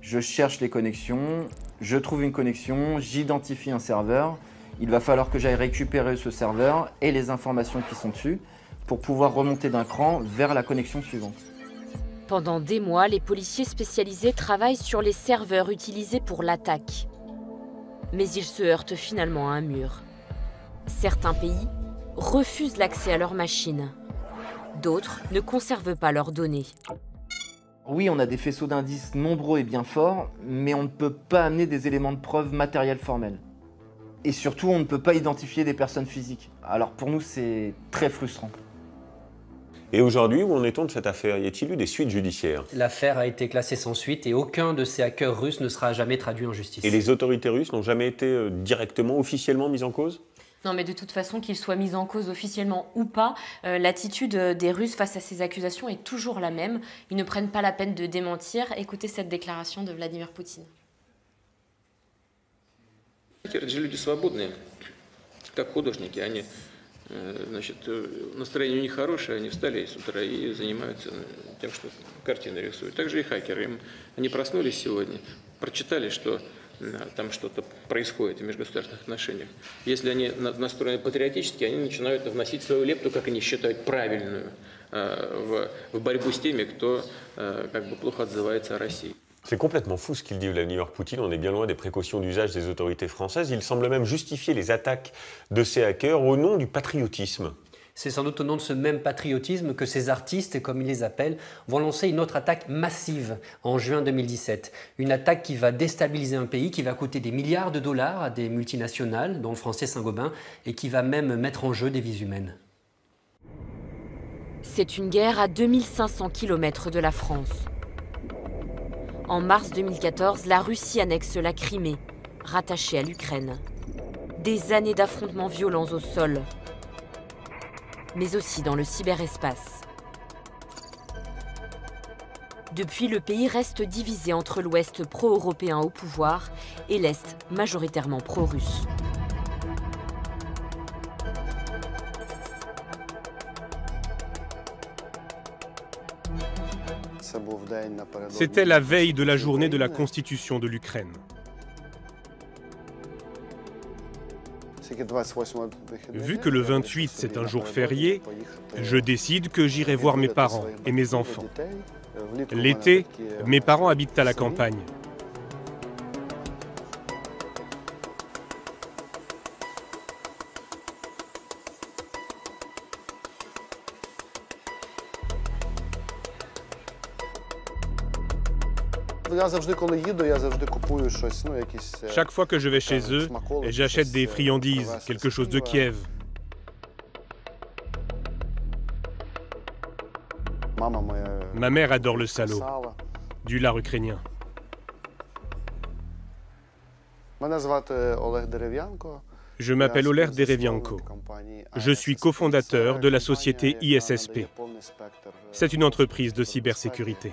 je cherche les connexions, je trouve une connexion, j'identifie un serveur. Il va falloir que j'aille récupérer ce serveur et les informations qui sont dessus pour pouvoir remonter d'un cran vers la connexion suivante. Pendant des mois, les policiers spécialisés travaillent sur les serveurs utilisés pour l'attaque. Mais ils se heurtent finalement à un mur. Certains pays refusent l'accès à leurs machines. D'autres ne conservent pas leurs données. Oui, on a des faisceaux d'indices nombreux et bien forts, mais on ne peut pas amener des éléments de preuve matériels formels. Et surtout, on ne peut pas identifier des personnes physiques. Alors pour nous, c'est très frustrant. Et aujourd'hui, où en est-on de cette affaire? Y a-t-il eu des suites judiciaires? L'affaire a été classée sans suite et aucun de ces hackers russes ne sera jamais traduit en justice. Et les autorités russes n'ont jamais été directement, officiellement mises en cause? Non, mais de toute façon, qu'ils soient mis en cause officiellement ou pas, l'attitude des Russes face à ces accusations est toujours la même. Ils ne prennent pas la peine de démentir. Écoutez cette déclaration de Vladimir Poutine. Эти люди свободные, как художники. Они, значит, настроение у них хорошее, они встали с утра и занимаются тем, что картины рисуют. Также и хакеры. Они проснулись сегодня, прочитали, что там что-то происходит в межгосударственных отношениях. Если они настроены патриотически, они начинают вносить свою лепту, как они считают, правильную в борьбу с теми, кто как бы плохо отзывается о России. C'est complètement fou ce qu'il dit Vladimir Poutine, on est bien loin des précautions d'usage des autorités françaises. Il semble même justifier les attaques de ces hackers au nom du patriotisme. C'est sans doute au nom de ce même patriotisme que ces artistes, comme ils les appellent, vont lancer une autre attaque massive en juin 2017. Une attaque qui va déstabiliser un pays, qui va coûter des milliards de dollars à des multinationales, dont le français Saint-Gobain, et qui va même mettre en jeu des vies humaines. C'est une guerre à 2500 km de la France. En mars 2014, la Russie annexe la Crimée, rattachée à l'Ukraine. Des années d'affrontements violents au sol, mais aussi dans le cyberespace. Depuis, le pays reste divisé entre l'Ouest pro-européen au pouvoir et l'Est majoritairement pro-russe. C'était la veille de la journée de la Constitution de l'Ukraine. Vu que le 28, c'est un jour férié, je décide que j'irai voir mes parents et mes enfants. L'été, mes parents habitent à la campagne. Chaque fois que je vais chez eux, j'achète des friandises, quelque chose de Kiev. Ma mère adore le salo, du lard ukrainien. Je m'appelle Oleg Derevianko. Je suis cofondateur de la société ISSP. C'est une entreprise de cybersécurité.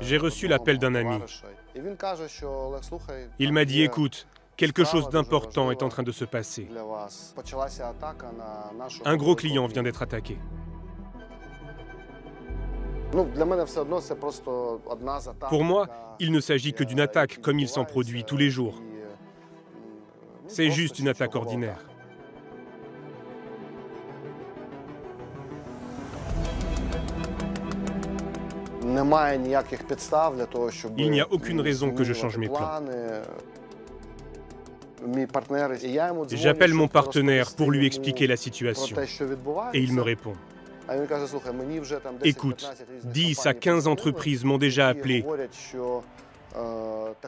J'ai reçu l'appel d'un ami. Il m'a dit « Écoute, quelque chose d'important est en train de se passer. Un gros client vient d'être attaqué. » Pour moi, il ne s'agit que d'une attaque comme il s'en produit tous les jours. C'est juste une attaque ordinaire. Il n'y a aucune raison que je change mes plans. J'appelle mon partenaire pour lui expliquer la situation et il me répond. Écoute, 10 à 15 entreprises m'ont déjà appelé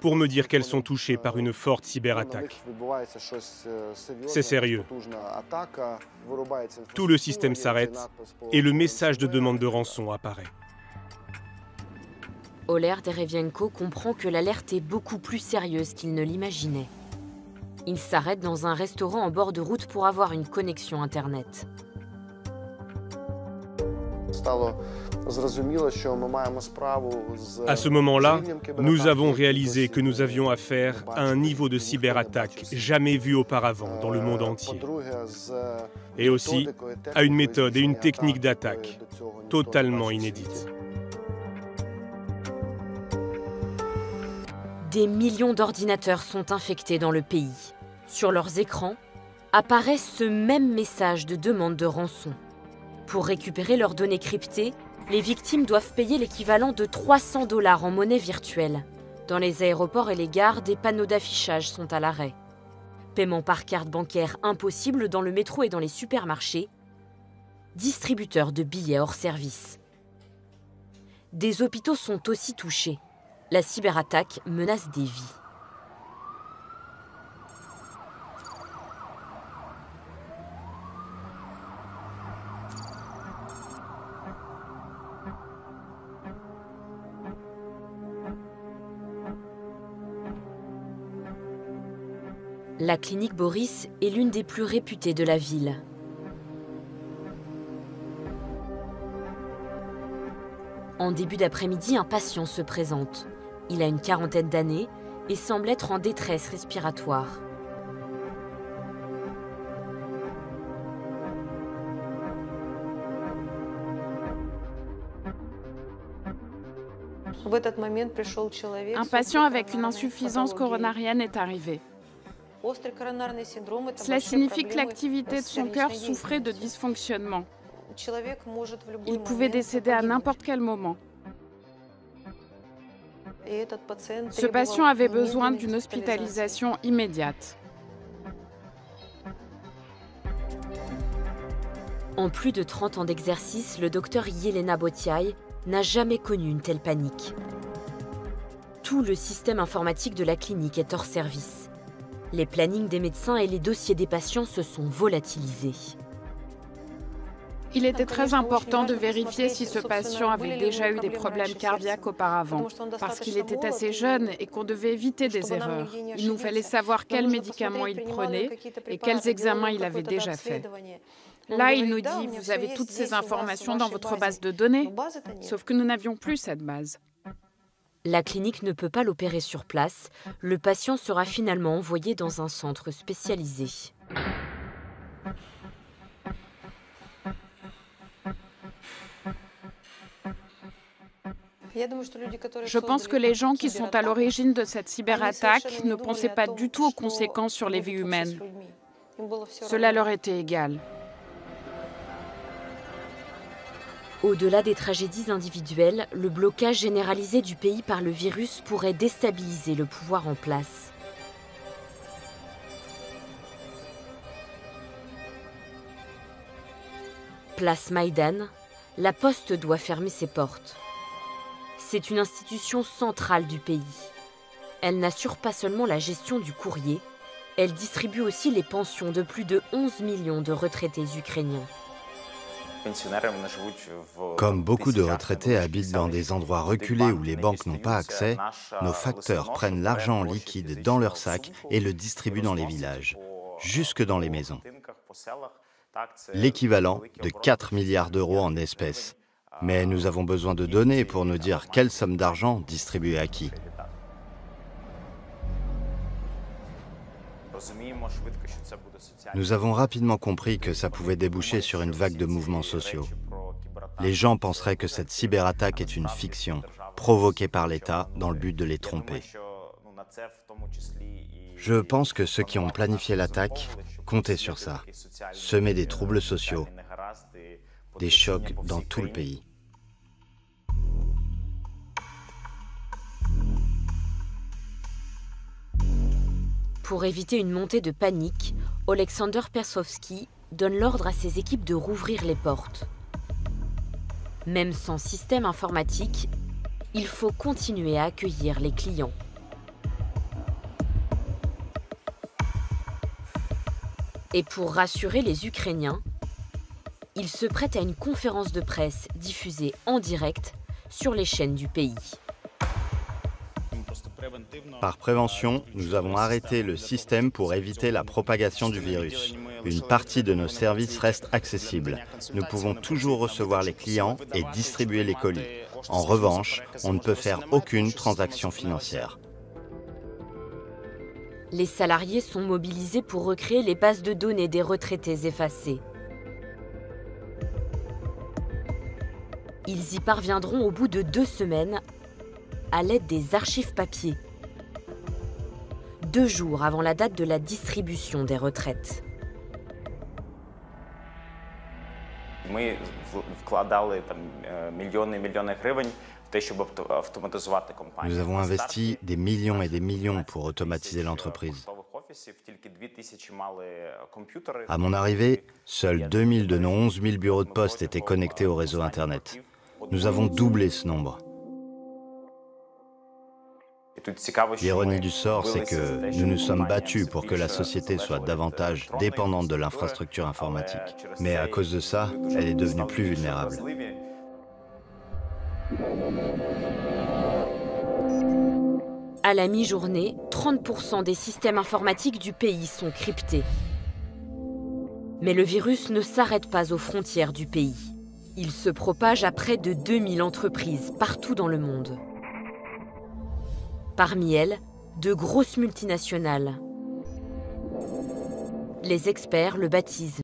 pour me dire qu'elles sont touchées par une forte cyberattaque. C'est sérieux. Tout le système s'arrête et le message de demande de rançon apparaît. Oleg Derevianko comprend que l'alerte est beaucoup plus sérieuse qu'il ne l'imaginait. Il s'arrête dans un restaurant en bord de route pour avoir une connexion Internet. À ce moment-là, nous avons réalisé que nous avions affaire à un niveau de cyberattaque jamais vu auparavant dans le monde entier. Et aussi à une méthode et une technique d'attaque totalement inédites. Des millions d'ordinateurs sont infectés dans le pays. Sur leurs écrans, apparaît ce même message de demande de rançon. Pour récupérer leurs données cryptées, les victimes doivent payer l'équivalent de 300 $ en monnaie virtuelle. Dans les aéroports et les gares, des panneaux d'affichage sont à l'arrêt. Paiement par carte bancaire impossible dans le métro et dans les supermarchés. Distributeurs de billets hors service. Des hôpitaux sont aussi touchés. La cyberattaque menace des vies. La clinique Boris est l'une des plus réputées de la ville. En début d'après-midi, un patient se présente. Il a une quarantaine d'années et semble être en détresse respiratoire. Un patient avec une insuffisance coronarienne est arrivé. Cela signifie que l'activité de son cœur souffrait de dysfonctionnement. Il pouvait décéder à n'importe quel moment. Ce patient avait besoin d'une hospitalisation immédiate. En plus de 30 ans d'exercice, le docteur Yelena Botiaï n'a jamais connu une telle panique. Tout le système informatique de la clinique est hors service. Les plannings des médecins et les dossiers des patients se sont volatilisés. Il était très important de vérifier si ce patient avait déjà eu des problèmes cardiaques auparavant, parce qu'il était assez jeune et qu'on devait éviter des erreurs. Il nous fallait savoir quels médicaments il prenait et quels examens il avait déjà fait. Là, il nous dit, vous avez toutes ces informations dans votre base de données, sauf que nous n'avions plus cette base. La clinique ne peut pas l'opérer sur place. Le patient sera finalement envoyé dans un centre spécialisé. Je pense que les gens qui sont à l'origine de cette cyberattaque ne pensaient pas du tout aux conséquences sur les vies humaines. Cela leur était égal. Au-delà des tragédies individuelles, le blocage généralisé du pays par le virus pourrait déstabiliser le pouvoir en place. Place Maïdan, la Poste doit fermer ses portes. C'est une institution centrale du pays. Elle n'assure pas seulement la gestion du courrier, elle distribue aussi les pensions de plus de 11 millions de retraités ukrainiens. Comme beaucoup de retraités habitent dans des endroits reculés où les banques n'ont pas accès, nos facteurs prennent l'argent en liquide dans leurs sacs et le distribuent dans les villages, jusque dans les maisons. L'équivalent de 4 milliards d'euros en espèces. Mais nous avons besoin de données pour nous dire quelle somme d'argent distribuée à qui. Nous avons rapidement compris que ça pouvait déboucher sur une vague de mouvements sociaux. Les gens penseraient que cette cyberattaque est une fiction, provoquée par l'État dans le but de les tromper. Je pense que ceux qui ont planifié l'attaque comptaient sur ça, semer des troubles sociaux, des chocs dans tout le pays. Pour éviter une montée de panique, Oleksandr Persovski donne l'ordre à ses équipes de rouvrir les portes. Même sans système informatique, il faut continuer à accueillir les clients. Et pour rassurer les Ukrainiens, il se prête à une conférence de presse diffusée en direct sur les chaînes du pays. Par prévention, nous avons arrêté le système pour éviter la propagation du virus. Une partie de nos services reste accessible. Nous pouvons toujours recevoir les clients et distribuer les colis. En revanche, on ne peut faire aucune transaction financière. Les salariés sont mobilisés pour recréer les bases de données des retraités effacées. Ils y parviendront au bout de 2 semaines à l'aide des archives papier, 2 jours avant la date de la distribution des retraites. Nous avons investi des millions et des millions pour automatiser l'entreprise. À mon arrivée, seuls 2000 de nos 11 000 bureaux de poste étaient connectés au réseau Internet. Nous avons doublé ce nombre. L'ironie du sort, c'est que nous nous sommes battus pour que la société soit davantage dépendante de l'infrastructure informatique. Mais à cause de ça, elle est devenue plus vulnérable. À la mi-journée, 30% des systèmes informatiques du pays sont cryptés. Mais le virus ne s'arrête pas aux frontières du pays. Il se propage à près de 2000 entreprises partout dans le monde. Parmi elles, de grosses multinationales. Les experts le baptisent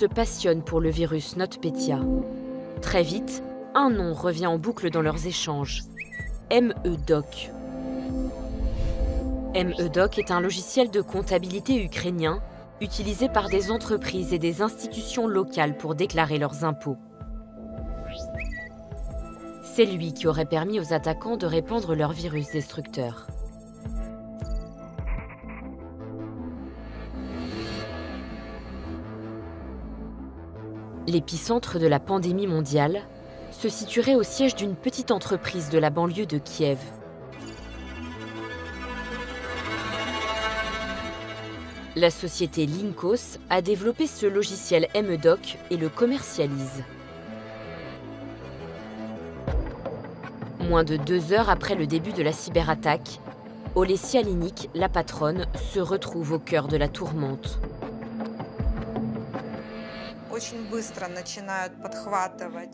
se passionne pour le virus NotPetya. Très vite, un nom revient en boucle dans leurs échanges. MEDOC. MEDOC est un logiciel de comptabilité ukrainien utilisé par des entreprises et des institutions locales pour déclarer leurs impôts. C'est lui qui aurait permis aux attaquants de répandre leur virus destructeur. L'épicentre de la pandémie mondiale se situerait au siège d'une petite entreprise de la banlieue de Kiev. La société Linkos a développé ce logiciel MEDOC et le commercialise. Moins de 2 heures après le début de la cyberattaque, Olesya Linik, la patronne, se retrouve au cœur de la tourmente.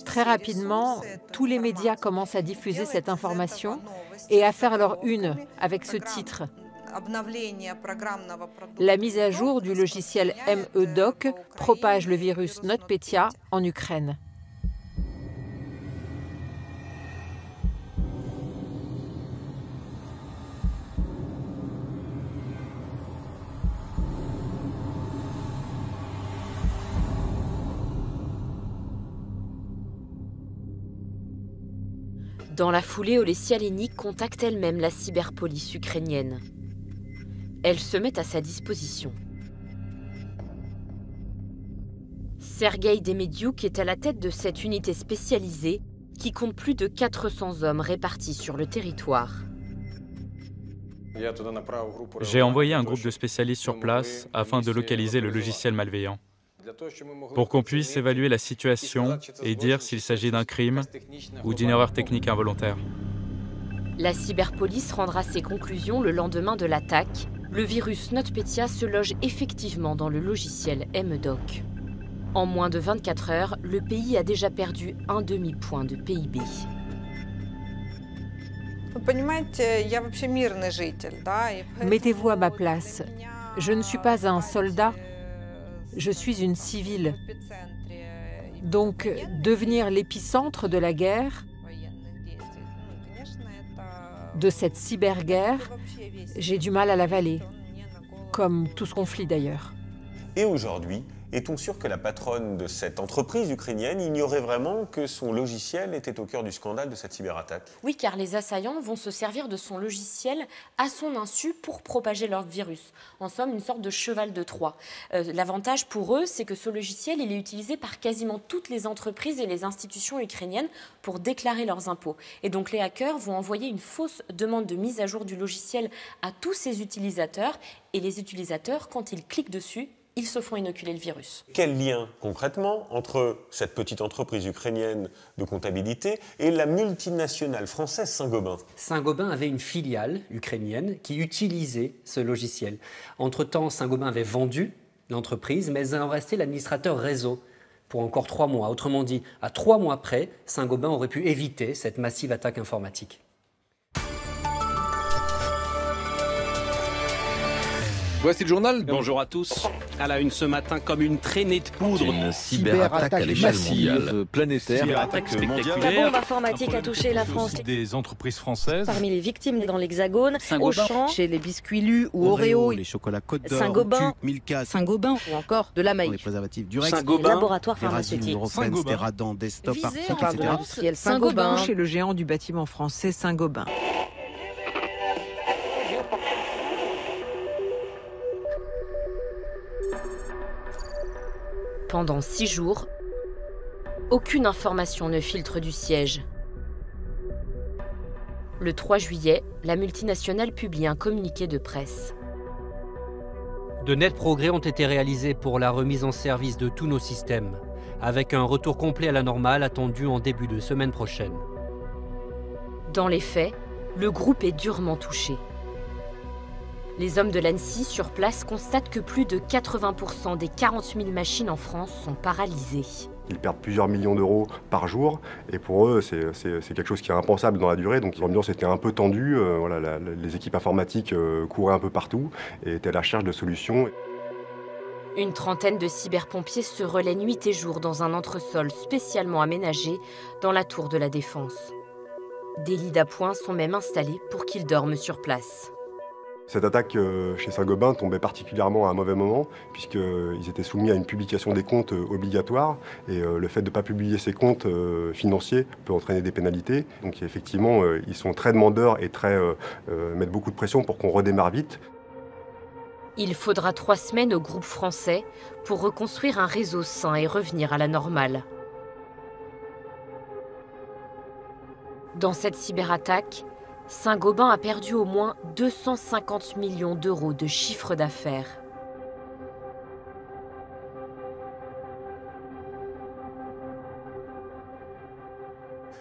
Très rapidement, tous les médias commencent à diffuser cette information et à faire leur une avec ce titre. La mise à jour du logiciel MEDOC propage le virus NotPetya en Ukraine. Dans la foulée, Olesya Linik contacte elle-même la cyberpolice ukrainienne. Elle se met à sa disposition. Sergueï Demediouk est à la tête de cette unité spécialisée qui compte plus de 400 hommes répartis sur le territoire. J'ai envoyé un groupe de spécialistes sur place afin de localiser le logiciel malveillant, pour qu'on puisse évaluer la situation et dire s'il s'agit d'un crime ou d'une erreur technique involontaire. La cyberpolice rendra ses conclusions le lendemain de l'attaque. Le virus NotPetya se loge effectivement dans le logiciel MEDOC. En moins de 24 heures, le pays a déjà perdu un demi-point de PIB. Mettez-vous à ma place. Je ne suis pas un soldat. Je suis une civile, donc devenir l'épicentre de la guerre, de cette cyberguerre, j'ai du mal à l'avaler, comme tout ce conflit d'ailleurs. Et aujourd'hui, est-on sûr que la patronne de cette entreprise ukrainienne ignorait vraiment que son logiciel était au cœur du scandale de cette cyberattaque? Oui, car les assaillants vont se servir de son logiciel à son insu pour propager leur virus. En somme, une sorte de cheval de Troie. L'avantage pour eux, c'est que ce logiciel, il est utilisé par quasiment toutes les entreprises et les institutions ukrainiennes pour déclarer leurs impôts. Et donc les hackers vont envoyer une fausse demande de mise à jour du logiciel à tous ces utilisateurs. Et les utilisateurs, quand ils cliquent dessus, ils se font inoculer le virus. Quel lien concrètement entre cette petite entreprise ukrainienne de comptabilité et la multinationale française Saint-Gobain? Saint-Gobain avait une filiale ukrainienne qui utilisait ce logiciel. Entre-temps, Saint-Gobain avait vendu l'entreprise, mais en restait l'administrateur réseau pour encore 3 mois. Autrement dit, à 3 mois près, Saint-Gobain aurait pu éviter cette massive attaque informatique. Voici le journal. Bonjour à tous. À la une ce matin, comme une traînée de poudre. Une cyberattaque à l'échelle mondiale, planétaire. Cyberattaque spectaculaire. La bombe informatique a touché la France. Des entreprises françaises. Parmi les victimes dans l'Hexagone, Auchan, chez les biscuits Lus ou Oreo, les chocolats Côte d'Or, Saint-Gobain, Milka, Saint-Gobain ou encore de la maïs. Les préservatifs Durex, laboratoire pharmaceutique. Saint-Gobain, Desktop, etc. Saint-Gobain, chez le géant du bâtiment français Saint-Gobain. Pendant 6 jours, aucune information ne filtre du siège. Le 3 juillet, la multinationale publie un communiqué de presse. De nets progrès ont été réalisés pour la remise en service de tous nos systèmes, avec un retour complet à la normale attendu en début de semaine prochaine. Dans les faits, le groupe est durement touché. Les hommes de l'ANSSI sur place constatent que plus de 80% des 40 000 machines en France sont paralysées. Ils perdent plusieurs millions d'euros par jour et pour eux c'est quelque chose qui est impensable dans la durée. Donc l'ambiance était un peu tendue, voilà, les équipes informatiques couraient un peu partout et étaient à la recherche de solutions. Une trentaine de cyberpompiers se relaient nuit et jour dans un entresol spécialement aménagé dans la tour de la Défense. Des lits d'appoint sont même installés pour qu'ils dorment sur place. Cette attaque chez Saint-Gobain tombait particulièrement à un mauvais moment, puisqu'ils étaient soumis à une publication des comptes obligatoire, et le fait de ne pas publier ces comptes financiers peut entraîner des pénalités. Donc effectivement, ils sont très demandeurs et mettent beaucoup de pression pour qu'on redémarre vite. Il faudra 3 semaines au groupe français pour reconstruire un réseau sain et revenir à la normale. Dans cette cyberattaque, Saint-Gobain a perdu au moins 250 millions d'euros de chiffre d'affaires.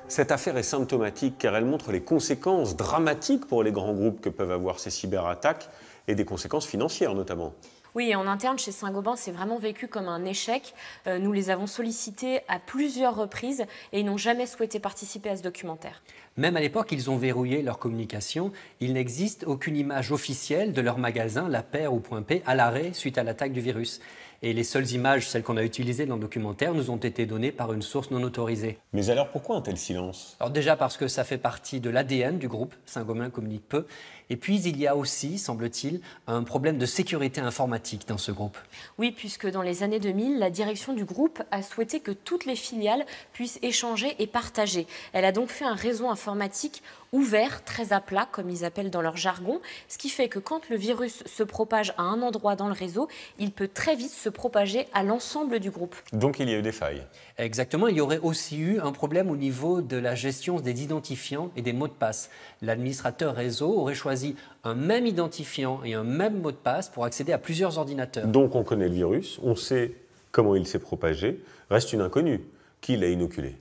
Cette affaire est symptomatique car elle montre les conséquences dramatiques pour les grands groupes que peuvent avoir ces cyberattaques et des conséquences financières notamment. Oui, et en interne, chez Saint-Gobain, c'est vraiment vécu comme un échec. Nous les avons sollicités à plusieurs reprises et ils n'ont jamais souhaité participer à ce documentaire. Même à l'époque, ils ont verrouillé leur communication. Il n'existe aucune image officielle de leur magasin, La Paire ou Point P, à l'arrêt suite à l'attaque du virus. Et les seules images, celles qu'on a utilisées dans le documentaire, nous ont été données par une source non autorisée. Mais alors pourquoi un tel silence? Alors déjà parce que ça fait partie de l'ADN du groupe, Saint-Gobain communique peu. Et puis il y a aussi, semble-t-il, un problème de sécurité informatique dans ce groupe. Oui, puisque dans les années 2000, la direction du groupe a souhaité que toutes les filiales puissent échanger et partager. Elle a donc fait un réseau informatique ouvert, très à plat, comme ils appellent dans leur jargon, ce qui fait que quand le virus se propage à un endroit dans le réseau, il peut très vite se propager à l'ensemble du groupe. Donc il y a eu des failles. Exactement, il y aurait aussi eu un problème au niveau de la gestion des identifiants et des mots de passe. L'administrateur réseau aurait choisi un même identifiant et un même mot de passe pour accéder à plusieurs ordinateurs. Donc on connaît le virus, on sait comment il s'est propagé, reste une inconnue. Qui l'a inoculé ?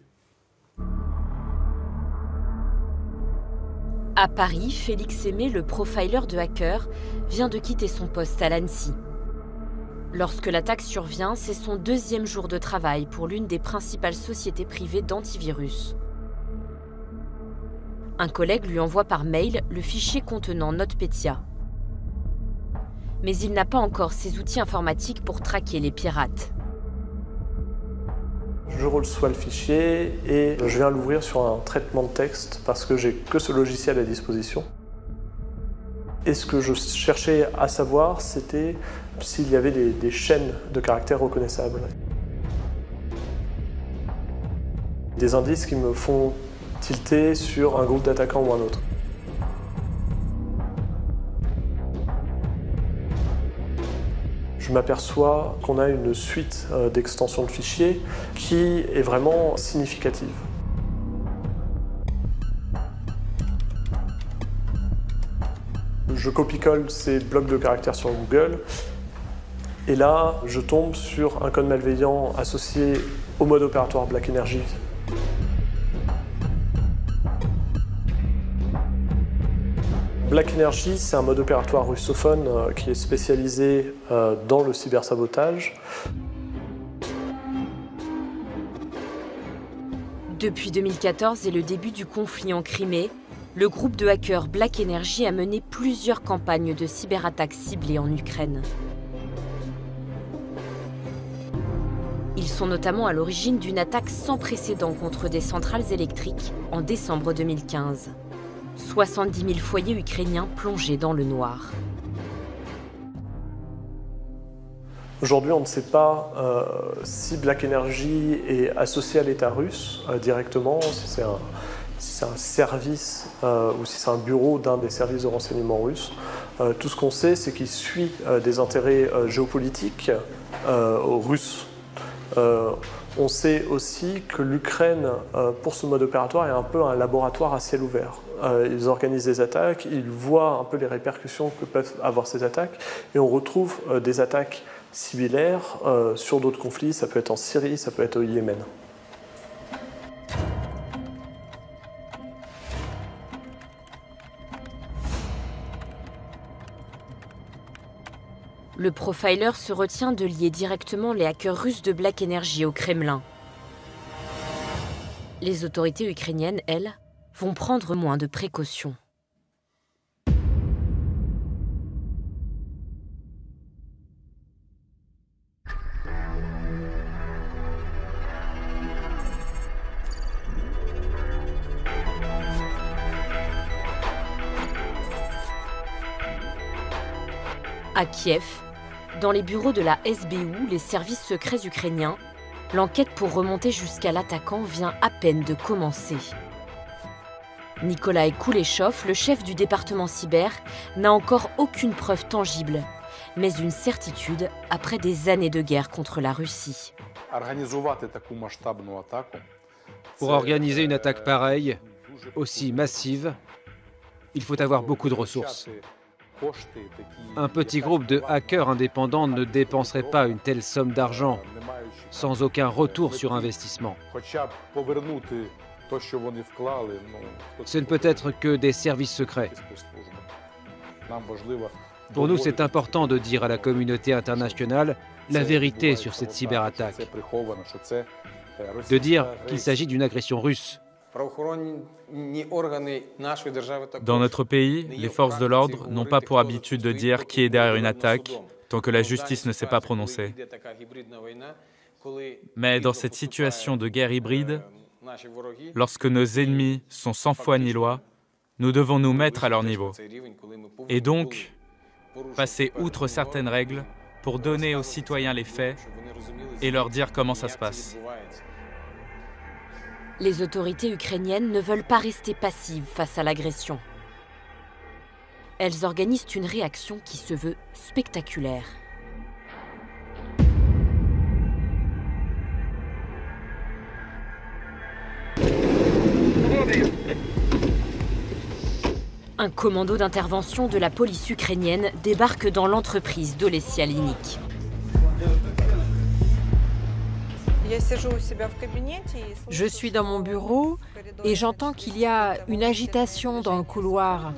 À Paris, Félix Aimé, le profiler de hackers, vient de quitter son poste à l'ANSSI. Lorsque l'attaque survient, c'est son 2e jour de travail pour l'une des principales sociétés privées d'antivirus. Un collègue lui envoie par mail le fichier contenant NotPetya. Mais il n'a pas encore ses outils informatiques pour traquer les pirates. Je reçois le fichier et je viens l'ouvrir sur un traitement de texte parce que j'ai que ce logiciel à disposition. Et ce que je cherchais à savoir, c'était s'il y avait des chaînes de caractères reconnaissables. Des indices qui me font tilter sur un groupe d'attaquants ou un autre. Je m'aperçois qu'on a une suite d'extensions de fichiers qui est vraiment significative. Je copie-colle ces blocs de caractères sur Google et là, je tombe sur un code malveillant associé au mode opératoire Black Energy. Black Energy, c'est un mode opératoire russophone qui est spécialisé dans le cybersabotage. Depuis 2014 et le début du conflit en Crimée, le groupe de hackers Black Energy a mené plusieurs campagnes de cyberattaques ciblées en Ukraine. Ils sont notamment à l'origine d'une attaque sans précédent contre des centrales électriques en décembre 2015. 70 000 foyers ukrainiens plongés dans le noir. Aujourd'hui, on ne sait pas si Black Energy est associé à l'État russe directement, si c'est un service ou si c'est un bureau d'un des services de renseignement russes. Tout ce qu'on sait, c'est qu'il suit des intérêts géopolitiques russes. On sait aussi que l'Ukraine, pour ce mode opératoire, est un peu un laboratoire à ciel ouvert. Ils organisent des attaques, ils voient un peu les répercussions que peuvent avoir ces attaques et on retrouve des attaques similaires sur d'autres conflits, ça peut être en Syrie, ça peut être au Yémen. Le profiler se retient de lier directement les hackers russes de Black Energy au Kremlin. Les autorités ukrainiennes, elles, vont prendre moins de précautions. À Kiev, dans les bureaux de la SBU, les services secrets ukrainiens, l'enquête pour remonter jusqu'à l'attaquant vient à peine de commencer. Nikolai Kouleshov, le chef du département cyber, n'a encore aucune preuve tangible, mais une certitude après des années de guerre contre la Russie. Pour organiser une attaque pareille, aussi massive, il faut avoir beaucoup de ressources. Un petit groupe de hackers indépendants ne dépenserait pas une telle somme d'argent sans aucun retour sur investissement. Ce ne peut être que des services secrets. Pour nous, c'est important de dire à la communauté internationale la vérité sur cette cyberattaque, de dire qu'il s'agit d'une agression russe. Dans notre pays, les forces de l'ordre n'ont pas pour habitude de dire qui est derrière une attaque tant que la justice ne s'est pas prononcée. Mais dans cette situation de guerre hybride, lorsque nos ennemis sont sans foi ni loi, nous devons nous mettre à leur niveau. Et donc, passer outre certaines règles pour donner aux citoyens les faits et leur dire comment ça se passe. Les autorités ukrainiennes ne veulent pas rester passives face à l'agression. Elles organisent une réaction qui se veut spectaculaire. Un commando d'intervention de la police ukrainienne débarque dans l'entreprise d'Olesya Linik. Je suis dans mon bureau et j'entends qu'il y a une agitation dans le couloir.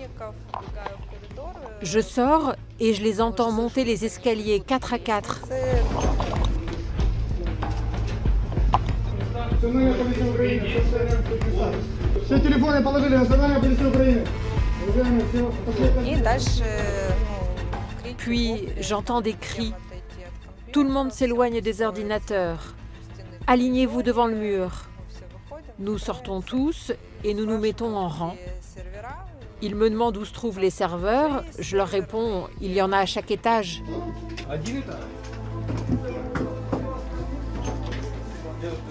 Je sors et je les entends monter les escaliers 4 à 4. Puis j'entends des cris. Tout le monde s'éloigne des ordinateurs. Alignez-vous devant le mur. Nous sortons tous et nous nous mettons en rang. Ils me demandent où se trouvent les serveurs. Je leur réponds, il y en a à chaque étage.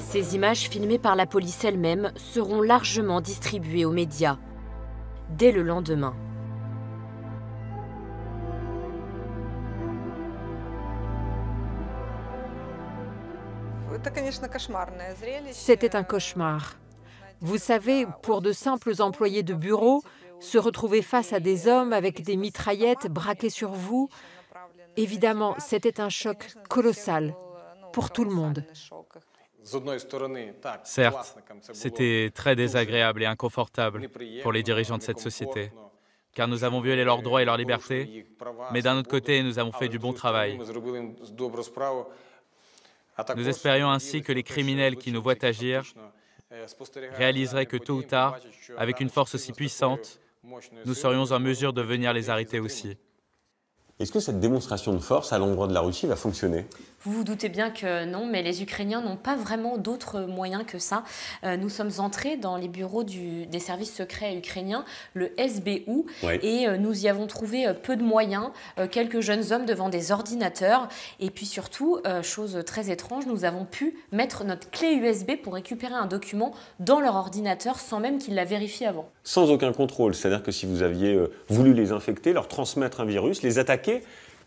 Ces images filmées par la police elle-même seront largement distribuées aux médias dès le lendemain. C'était un cauchemar. Vous savez, pour de simples employés de bureau, se retrouver face à des hommes avec des mitraillettes braquées sur vous, évidemment, c'était un choc colossal pour tout le monde. Certes, c'était très désagréable et inconfortable pour les dirigeants de cette société, car nous avons violé leurs droits et leurs libertés, mais d'un autre côté, nous avons fait du bon travail. Nous espérions ainsi que les criminels qui nous voient agir réaliseraient que tôt ou tard, avec une force aussi puissante, nous serions en mesure de venir les arrêter aussi. Est-ce que cette démonstration de force à l'endroit de la Russie va fonctionner? Vous vous doutez bien que non, mais les Ukrainiens n'ont pas vraiment d'autres moyens que ça. Nous sommes entrés dans les bureaux des services secrets ukrainiens, le SBU, ouais. Et nous y avons trouvé peu de moyens, quelques jeunes hommes devant des ordinateurs. Et puis surtout, chose très étrange, nous avons pu mettre notre clé USB pour récupérer un document dans leur ordinateur sans même qu'ils la vérifient avant. Sans aucun contrôle, c'est-à-dire que si vous aviez voulu les infecter, leur transmettre un virus, les attaquer,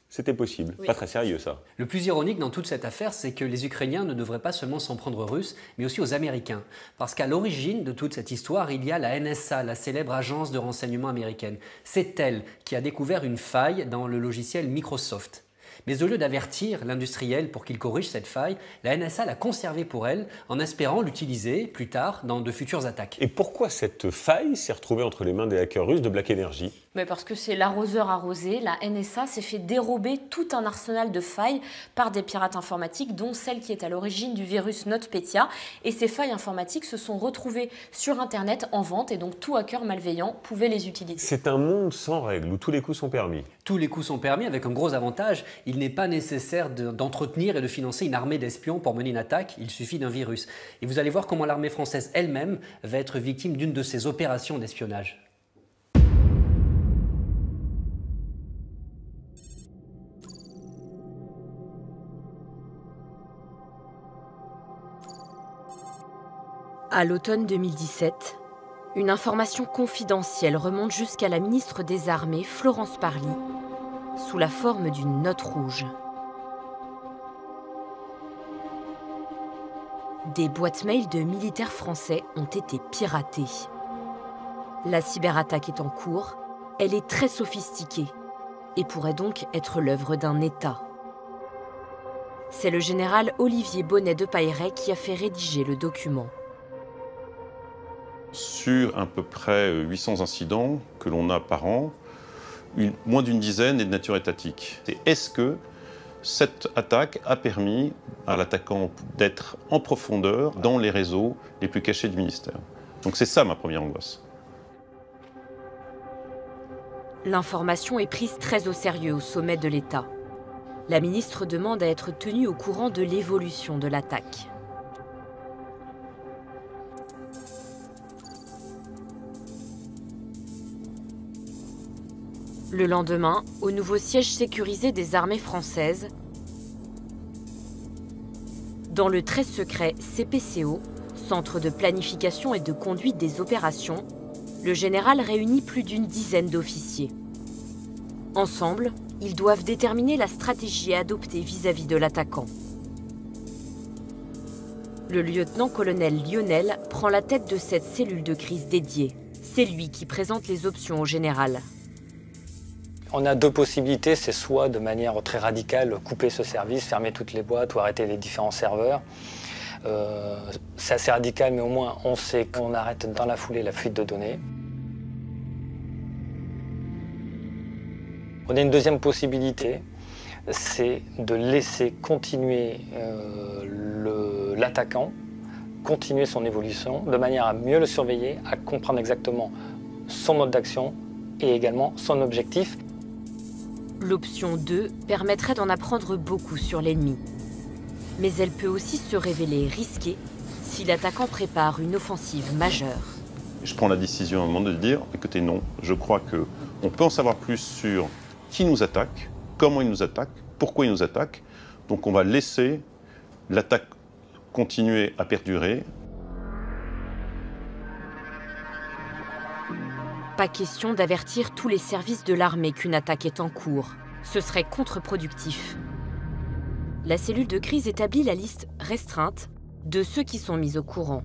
c'était possible. Oui. Pas très sérieux, ça. Le plus ironique dans toute cette affaire, c'est que les Ukrainiens ne devraient pas seulement s'en prendre aux Russes, mais aussi aux Américains. Parce qu'à l'origine de toute cette histoire, il y a la NSA, la célèbre agence de renseignement américaine. C'est elle qui a découvert une faille dans le logiciel Microsoft. Mais au lieu d'avertir l'industriel pour qu'il corrige cette faille, la NSA l'a conservée pour elle en espérant l'utiliser plus tard dans de futures attaques. Et pourquoi cette faille s'est retrouvée entre les mains des hackers russes de Black Energy? Mais parce que c'est l'arroseur arrosé. La NSA s'est fait dérober tout un arsenal de failles par des pirates informatiques, dont celle qui est à l'origine du virus NotPetya. Et ces failles informatiques se sont retrouvées sur Internet en vente et donc tout hacker malveillant pouvait les utiliser. C'est un monde sans règles où tous les coups sont permis. Tous les coups sont permis avec un gros avantage. Il n'est pas nécessaire d'entretenir et de financer une armée d'espions pour mener une attaque. Il suffit d'un virus. Et vous allez voir comment l'armée française elle-même va être victime d'une de ces opérations d'espionnage. À l'automne 2017, une information confidentielle remonte jusqu'à la ministre des Armées, Florence Parly, sous la forme d'une note rouge. Des boîtes mail de militaires français ont été piratées. La cyberattaque est en cours, elle est très sophistiquée et pourrait donc être l'œuvre d'un État. C'est le général Olivier Bonnet de Pailleret qui a fait rédiger le document. Sur à peu près 800 incidents que l'on a par an, moins d'une dizaine est de nature étatique. Est-ce que cette attaque a permis à l'attaquant d'être en profondeur dans les réseaux les plus cachés du ministère? Donc c'est ça ma première angoisse. L'information est prise très au sérieux au sommet de l'État. La ministre demande à être tenue au courant de l'évolution de l'attaque. Le lendemain, au nouveau siège sécurisé des armées françaises, dans le très secret CPCO, Centre de planification et de conduite des opérations, le général réunit plus d'une dizaine d'officiers. Ensemble, ils doivent déterminer la stratégie à adopter vis-à-vis de l'attaquant. Le lieutenant-colonel Lionel prend la tête de cette cellule de crise dédiée. C'est lui qui présente les options au général. On a deux possibilités, c'est soit de manière très radicale, couper ce service, fermer toutes les boîtes ou arrêter les différents serveurs. C'est assez radical, mais au moins on sait qu'on arrête dans la foulée la fuite de données. On a une deuxième possibilité, c'est de laisser continuer l'attaquant, continuer son évolution, de manière à mieux le surveiller, à comprendre exactement son mode d'action et également son objectif. L'option 2 permettrait d'en apprendre beaucoup sur l'ennemi. Mais elle peut aussi se révéler risquée si l'attaquant prépare une offensive majeure. Je prends la décision à un moment de dire, écoutez, non, je crois qu'on peut en savoir plus sur qui nous attaque, comment il nous attaque, pourquoi il nous attaque. Donc on va laisser l'attaque continuer à perdurer. Pas question d'avertir tous les services de l'armée qu'une attaque est en cours. Ce serait contre-productif. La cellule de crise établit la liste restreinte de ceux qui sont mis au courant.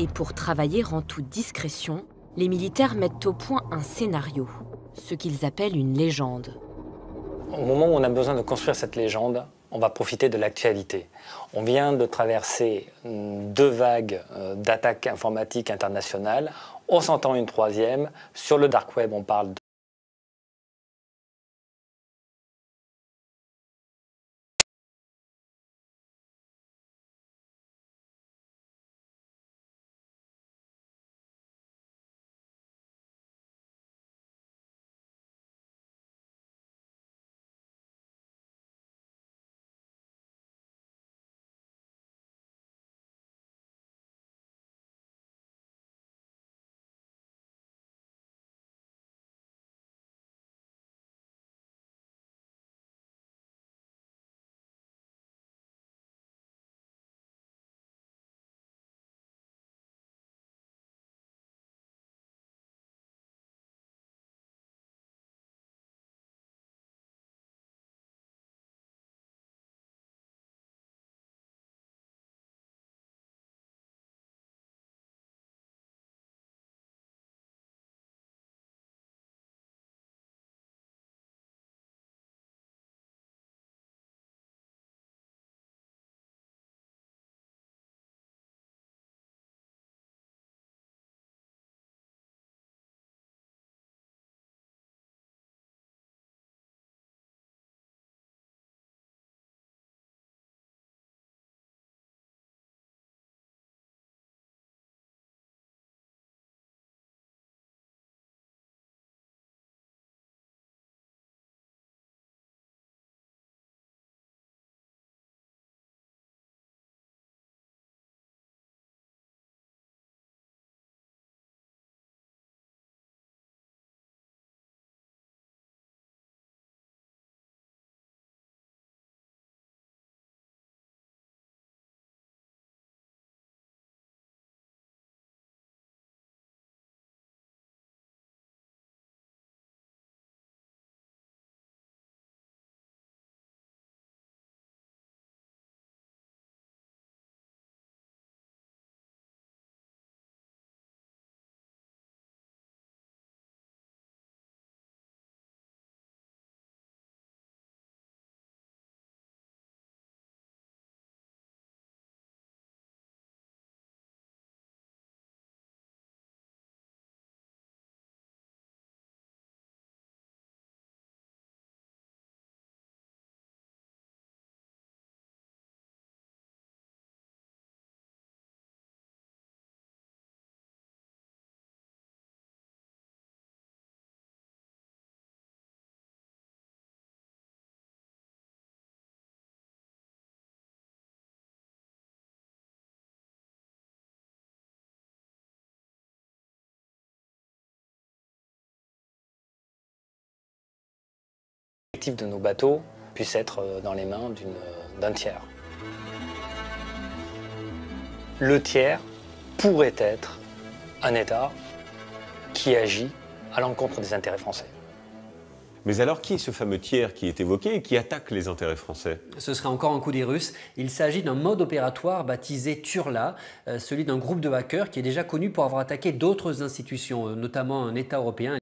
Et pour travailler en toute discrétion, les militaires mettent au point un scénario, ce qu'ils appellent une légende. Au moment où on a besoin de construire cette légende, on va profiter de l'actualité. On vient de traverser deux vagues d'attaques informatiques internationales. On s'entend une troisième. Sur le dark web, on parle de... l'effectif de nos bateaux puisse être dans les mains d'un tiers. Le tiers pourrait être un État qui agit à l'encontre des intérêts français. Mais alors, qui est ce fameux tiers qui est évoqué et qui attaque les intérêts français? Ce serait encore un coup des Russes. Il s'agit d'un mode opératoire baptisé Turla, celui d'un groupe de hackers qui est déjà connu pour avoir attaqué d'autres institutions, notamment un État européen.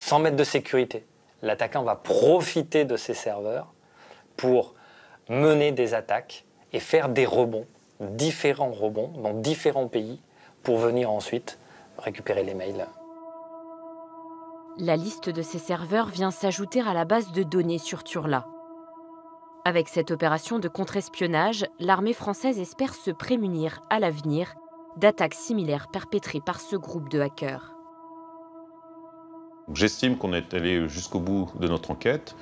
Sans mettre de sécurité, l'attaquant va profiter de ses serveurs pour mener des attaques et faire des rebonds, différents rebonds dans différents pays pour venir ensuite récupérer les mails. La liste de ces serveurs vient s'ajouter à la base de données sur Turla. Avec cette opération de contre-espionnage, l'armée française espère se prémunir à l'avenir d'attaques similaires perpétrées par ce groupe de hackers. J'estime qu'on est allé jusqu'au bout de notre enquête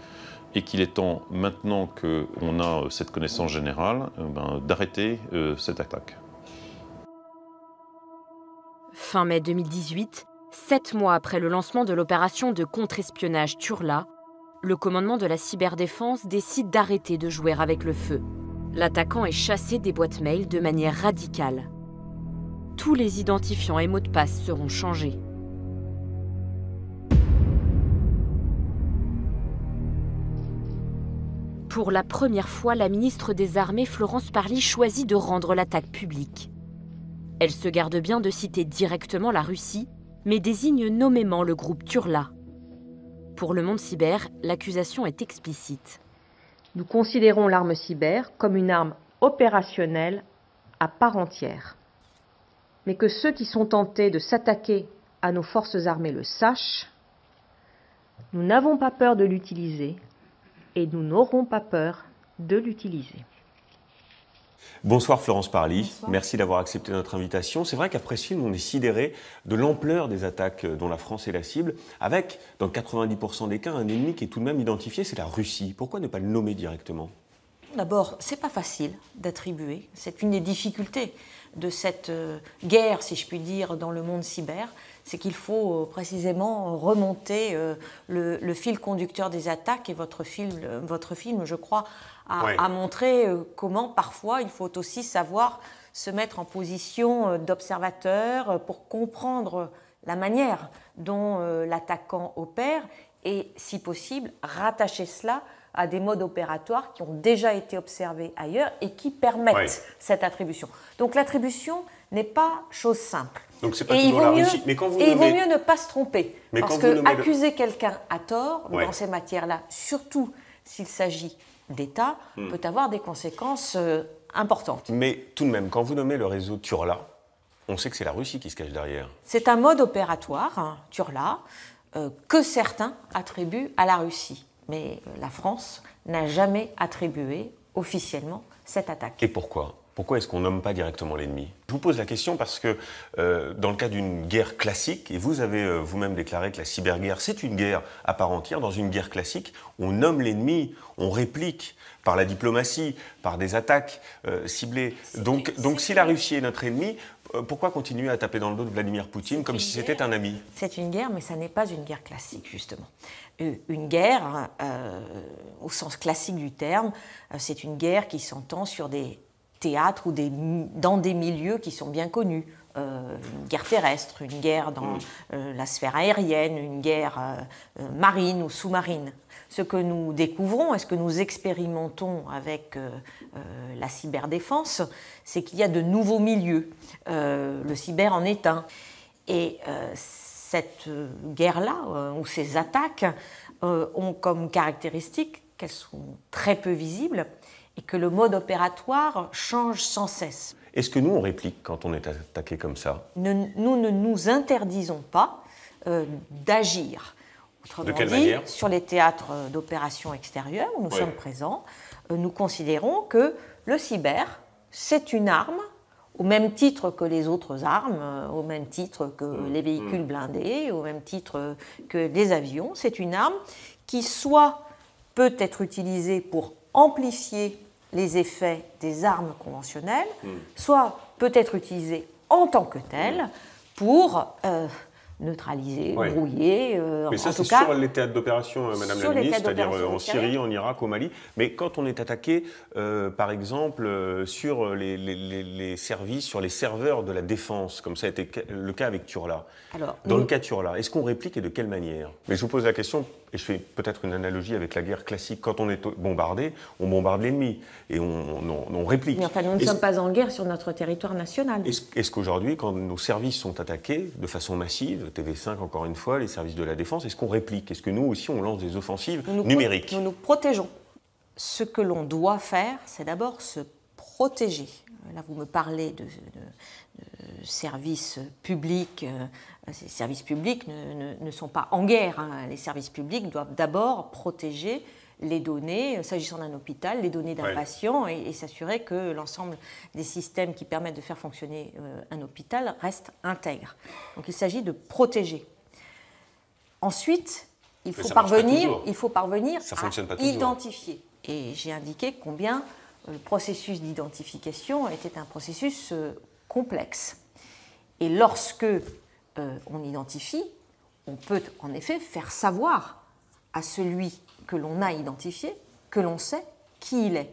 et qu'il est temps, maintenant qu'on a cette connaissance générale, d'arrêter cette attaque. Fin mai 2018, 7 mois après le lancement de l'opération de contre-espionnage Turla, le commandement de la cyberdéfense décide d'arrêter de jouer avec le feu. L'attaquant est chassé des boîtes mail de manière radicale. Tous les identifiants et mots de passe seront changés. Pour la première fois, la ministre des Armées, Florence Parly, choisit de rendre l'attaque publique. Elle se garde bien de citer directement la Russie, mais désigne nommément le groupe Turla. Pour le monde cyber, l'accusation est explicite. Nous considérons l'arme cyber comme une arme opérationnelle à part entière. Mais que ceux qui sont tentés de s'attaquer à nos forces armées le sachent, nous n'avons pas peur de l'utiliser. Et nous n'aurons pas peur de l'utiliser. Bonsoir Florence Parly, bonsoir. Merci d'avoir accepté notre invitation. C'est vrai qu'après ce film, on est sidéré de l'ampleur des attaques dont la France est la cible, avec, dans 90% des cas, un ennemi qui est tout de même identifié, c'est la Russie. Pourquoi ne pas le nommer directement? D'abord, c'est pas facile d'attribuer. C'est une des difficultés de cette guerre, si je puis dire, dans le monde cyber. C'est qu'il faut précisément remonter le fil conducteur des attaques, et votre film, je crois, a montré comment parfois il faut aussi savoir se mettre en position d'observateur pour comprendre la manière dont l'attaquant opère et, si possible, rattacher cela à des modes opératoires qui ont déjà été observés ailleurs et qui permettent cette attribution. Donc l'attribution n'est pas chose simple. Donc c'est pas toujours la Russie. Mais quand vous nommez... il vaut mieux ne pas se tromper. Mais parce que accuser quelqu'un à tort dans ces matières-là, surtout s'il s'agit d'État, peut avoir des conséquences importantes. Mais tout de même, quand vous nommez le réseau Turla, on sait que c'est la Russie qui se cache derrière. C'est un mode opératoire, hein, Turla, que certains attribuent à la Russie. Mais la France n'a jamais attribué officiellement cette attaque. Et pourquoi? Pourquoi est-ce qu'on nomme pas directement l'ennemi? Je vous pose la question parce que dans le cas d'une guerre classique, et vous avez vous-même déclaré que la cyberguerre, c'est une guerre à part entière, dans une guerre classique, on nomme l'ennemi, on réplique par la diplomatie, par des attaques ciblées. Donc si la Russie est notre ennemi, pourquoi continuer à taper dans le dos de Vladimir Poutine comme si c'était un ami? C'est une guerre, mais ça n'est pas une guerre classique, justement. Une guerre, au sens classique du terme, c'est une guerre qui s'entend sur des théâtre ou dans des milieux qui sont bien connus. Une guerre terrestre, une guerre dans la sphère aérienne, une guerre marine ou sous-marine. Ce que nous découvrons et ce que nous expérimentons avec la cyberdéfense, c'est qu'il y a de nouveaux milieux. Le cyber en est un. Et cette guerre-là, ou ces attaques, ont comme caractéristique qu'elles sont très peu visibles, et que le mode opératoire change sans cesse. Est-ce que nous, on réplique quand on est attaqué comme ça? Nous ne nous interdisons pas d'agir. Autrement dit, sur les théâtres d'opérations extérieures où nous sommes présents, nous considérons que le cyber, c'est une arme, au même titre que les autres armes, au même titre que les véhicules blindés, au même titre que les avions. C'est une arme qui soit peut être utilisée pour amplifier les effets des armes conventionnelles, soit peut être utilisé en tant que tel pour neutraliser, brouiller. Mais ça, c'est sur les théâtres d'opération, Madame la Ministre, c'est-à-dire en Syrie, en Irak, au Mali. Mais quand on est attaqué, par exemple, sur les services, sur les serveurs de la défense, comme ça a été le cas avec Turla. Alors, dans le cas Turla, est-ce qu'on réplique et de quelle manière? Mais je vous pose la question, et je fais peut-être une analogie avec la guerre classique. Quand on est bombardé, on bombarde l'ennemi et on réplique. Mais enfin, nous ne sommes pas en guerre sur notre territoire national. Est-ce qu'aujourd'hui, quand nos services sont attaqués de façon massive, TV5 encore une fois, les services de la défense, est-ce qu'on réplique? Est-ce que nous aussi, on lance des offensives numériques? Nous nous protégeons. Ce que l'on doit faire, c'est d'abord se protéger. Là, vous me parlez de services publics. Ces services publics ne sont pas en guerre. Hein. Les services publics doivent d'abord protéger les données, s'agissant d'un hôpital, les données d'un patient et s'assurer que l'ensemble des systèmes qui permettent de faire fonctionner un hôpital restent intègres. Donc, il s'agit de protéger. Ensuite, il faut parvenir à identifier. Et j'ai indiqué combien le processus d'identification était un processus complexe. Et lorsque on identifie, on peut en effet faire savoir à celui que l'on a identifié, que l'on sait qui il est.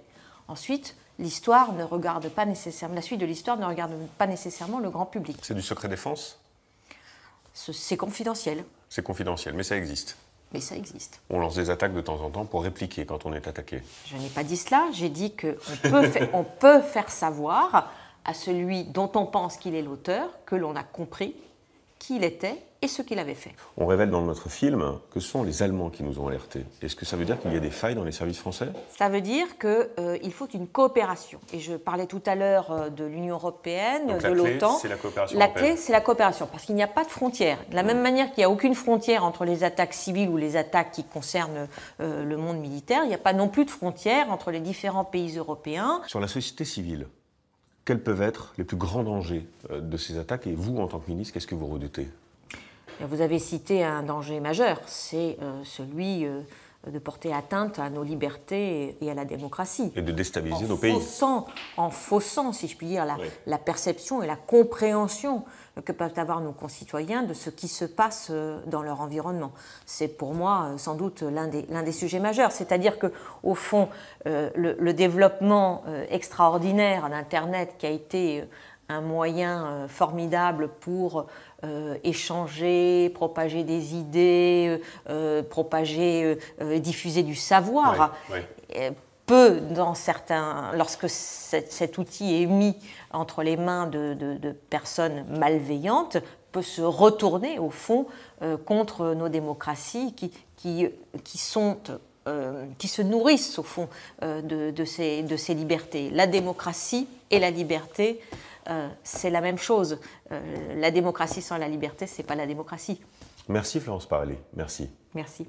Ensuite, l'histoire ne regarde pas nécessairement, la suite de l'histoire ne regarde pas nécessairement le grand public. C'est du secret défense? C'est confidentiel. C'est confidentiel, mais ça existe. Mais ça existe. On lance des attaques de temps en temps pour répliquer quand on est attaqué. Je n'ai pas dit cela, j'ai dit qu'on peut, on peut faire savoir à celui dont on pense qu'il est l'auteur que l'on a compris qui il était et ce qu'il avait fait. On révèle dans notre film que ce sont les Allemands qui nous ont alertés. Est-ce que ça veut dire qu'il y a des failles dans les services français? Ça veut dire qu'il faut une coopération. Et je parlais tout à l'heure de l'Union européenne, donc de l'OTAN. La clé, c'est la coopération, parce qu'il n'y a pas de frontières. De la même manière qu'il n'y a aucune frontière entre les attaques civiles ou les attaques qui concernent le monde militaire, il n'y a pas non plus de frontières entre les différents pays européens. Sur la société civile, quels peuvent être les plus grands dangers de ces attaques? Et vous, en tant que ministre, qu'est-ce que vous redoutez? Vous avez cité un danger majeur, c'est celui de porter atteinte à nos libertés et à la démocratie. Et de déstabiliser nos pays. En faussant, si je puis dire, la perception et la compréhension que peuvent avoir nos concitoyens de ce qui se passe dans leur environnement. C'est pour moi sans doute l'un des sujets majeurs. C'est-à-dire qu'au fond, le développement extraordinaire d'Internet qui a été un moyen formidable pour échanger, propager des idées, propager, diffuser du savoir, peut, dans certains, lorsque cet outil est mis entre les mains de personnes malveillantes, peut se retourner au fond contre nos démocraties qui sont... qui se nourrissent au fond de ces libertés. La démocratie et la liberté, c'est la même chose. La démocratie sans la liberté, c'est pas la démocratie. Merci Florence Parly. Merci. Merci.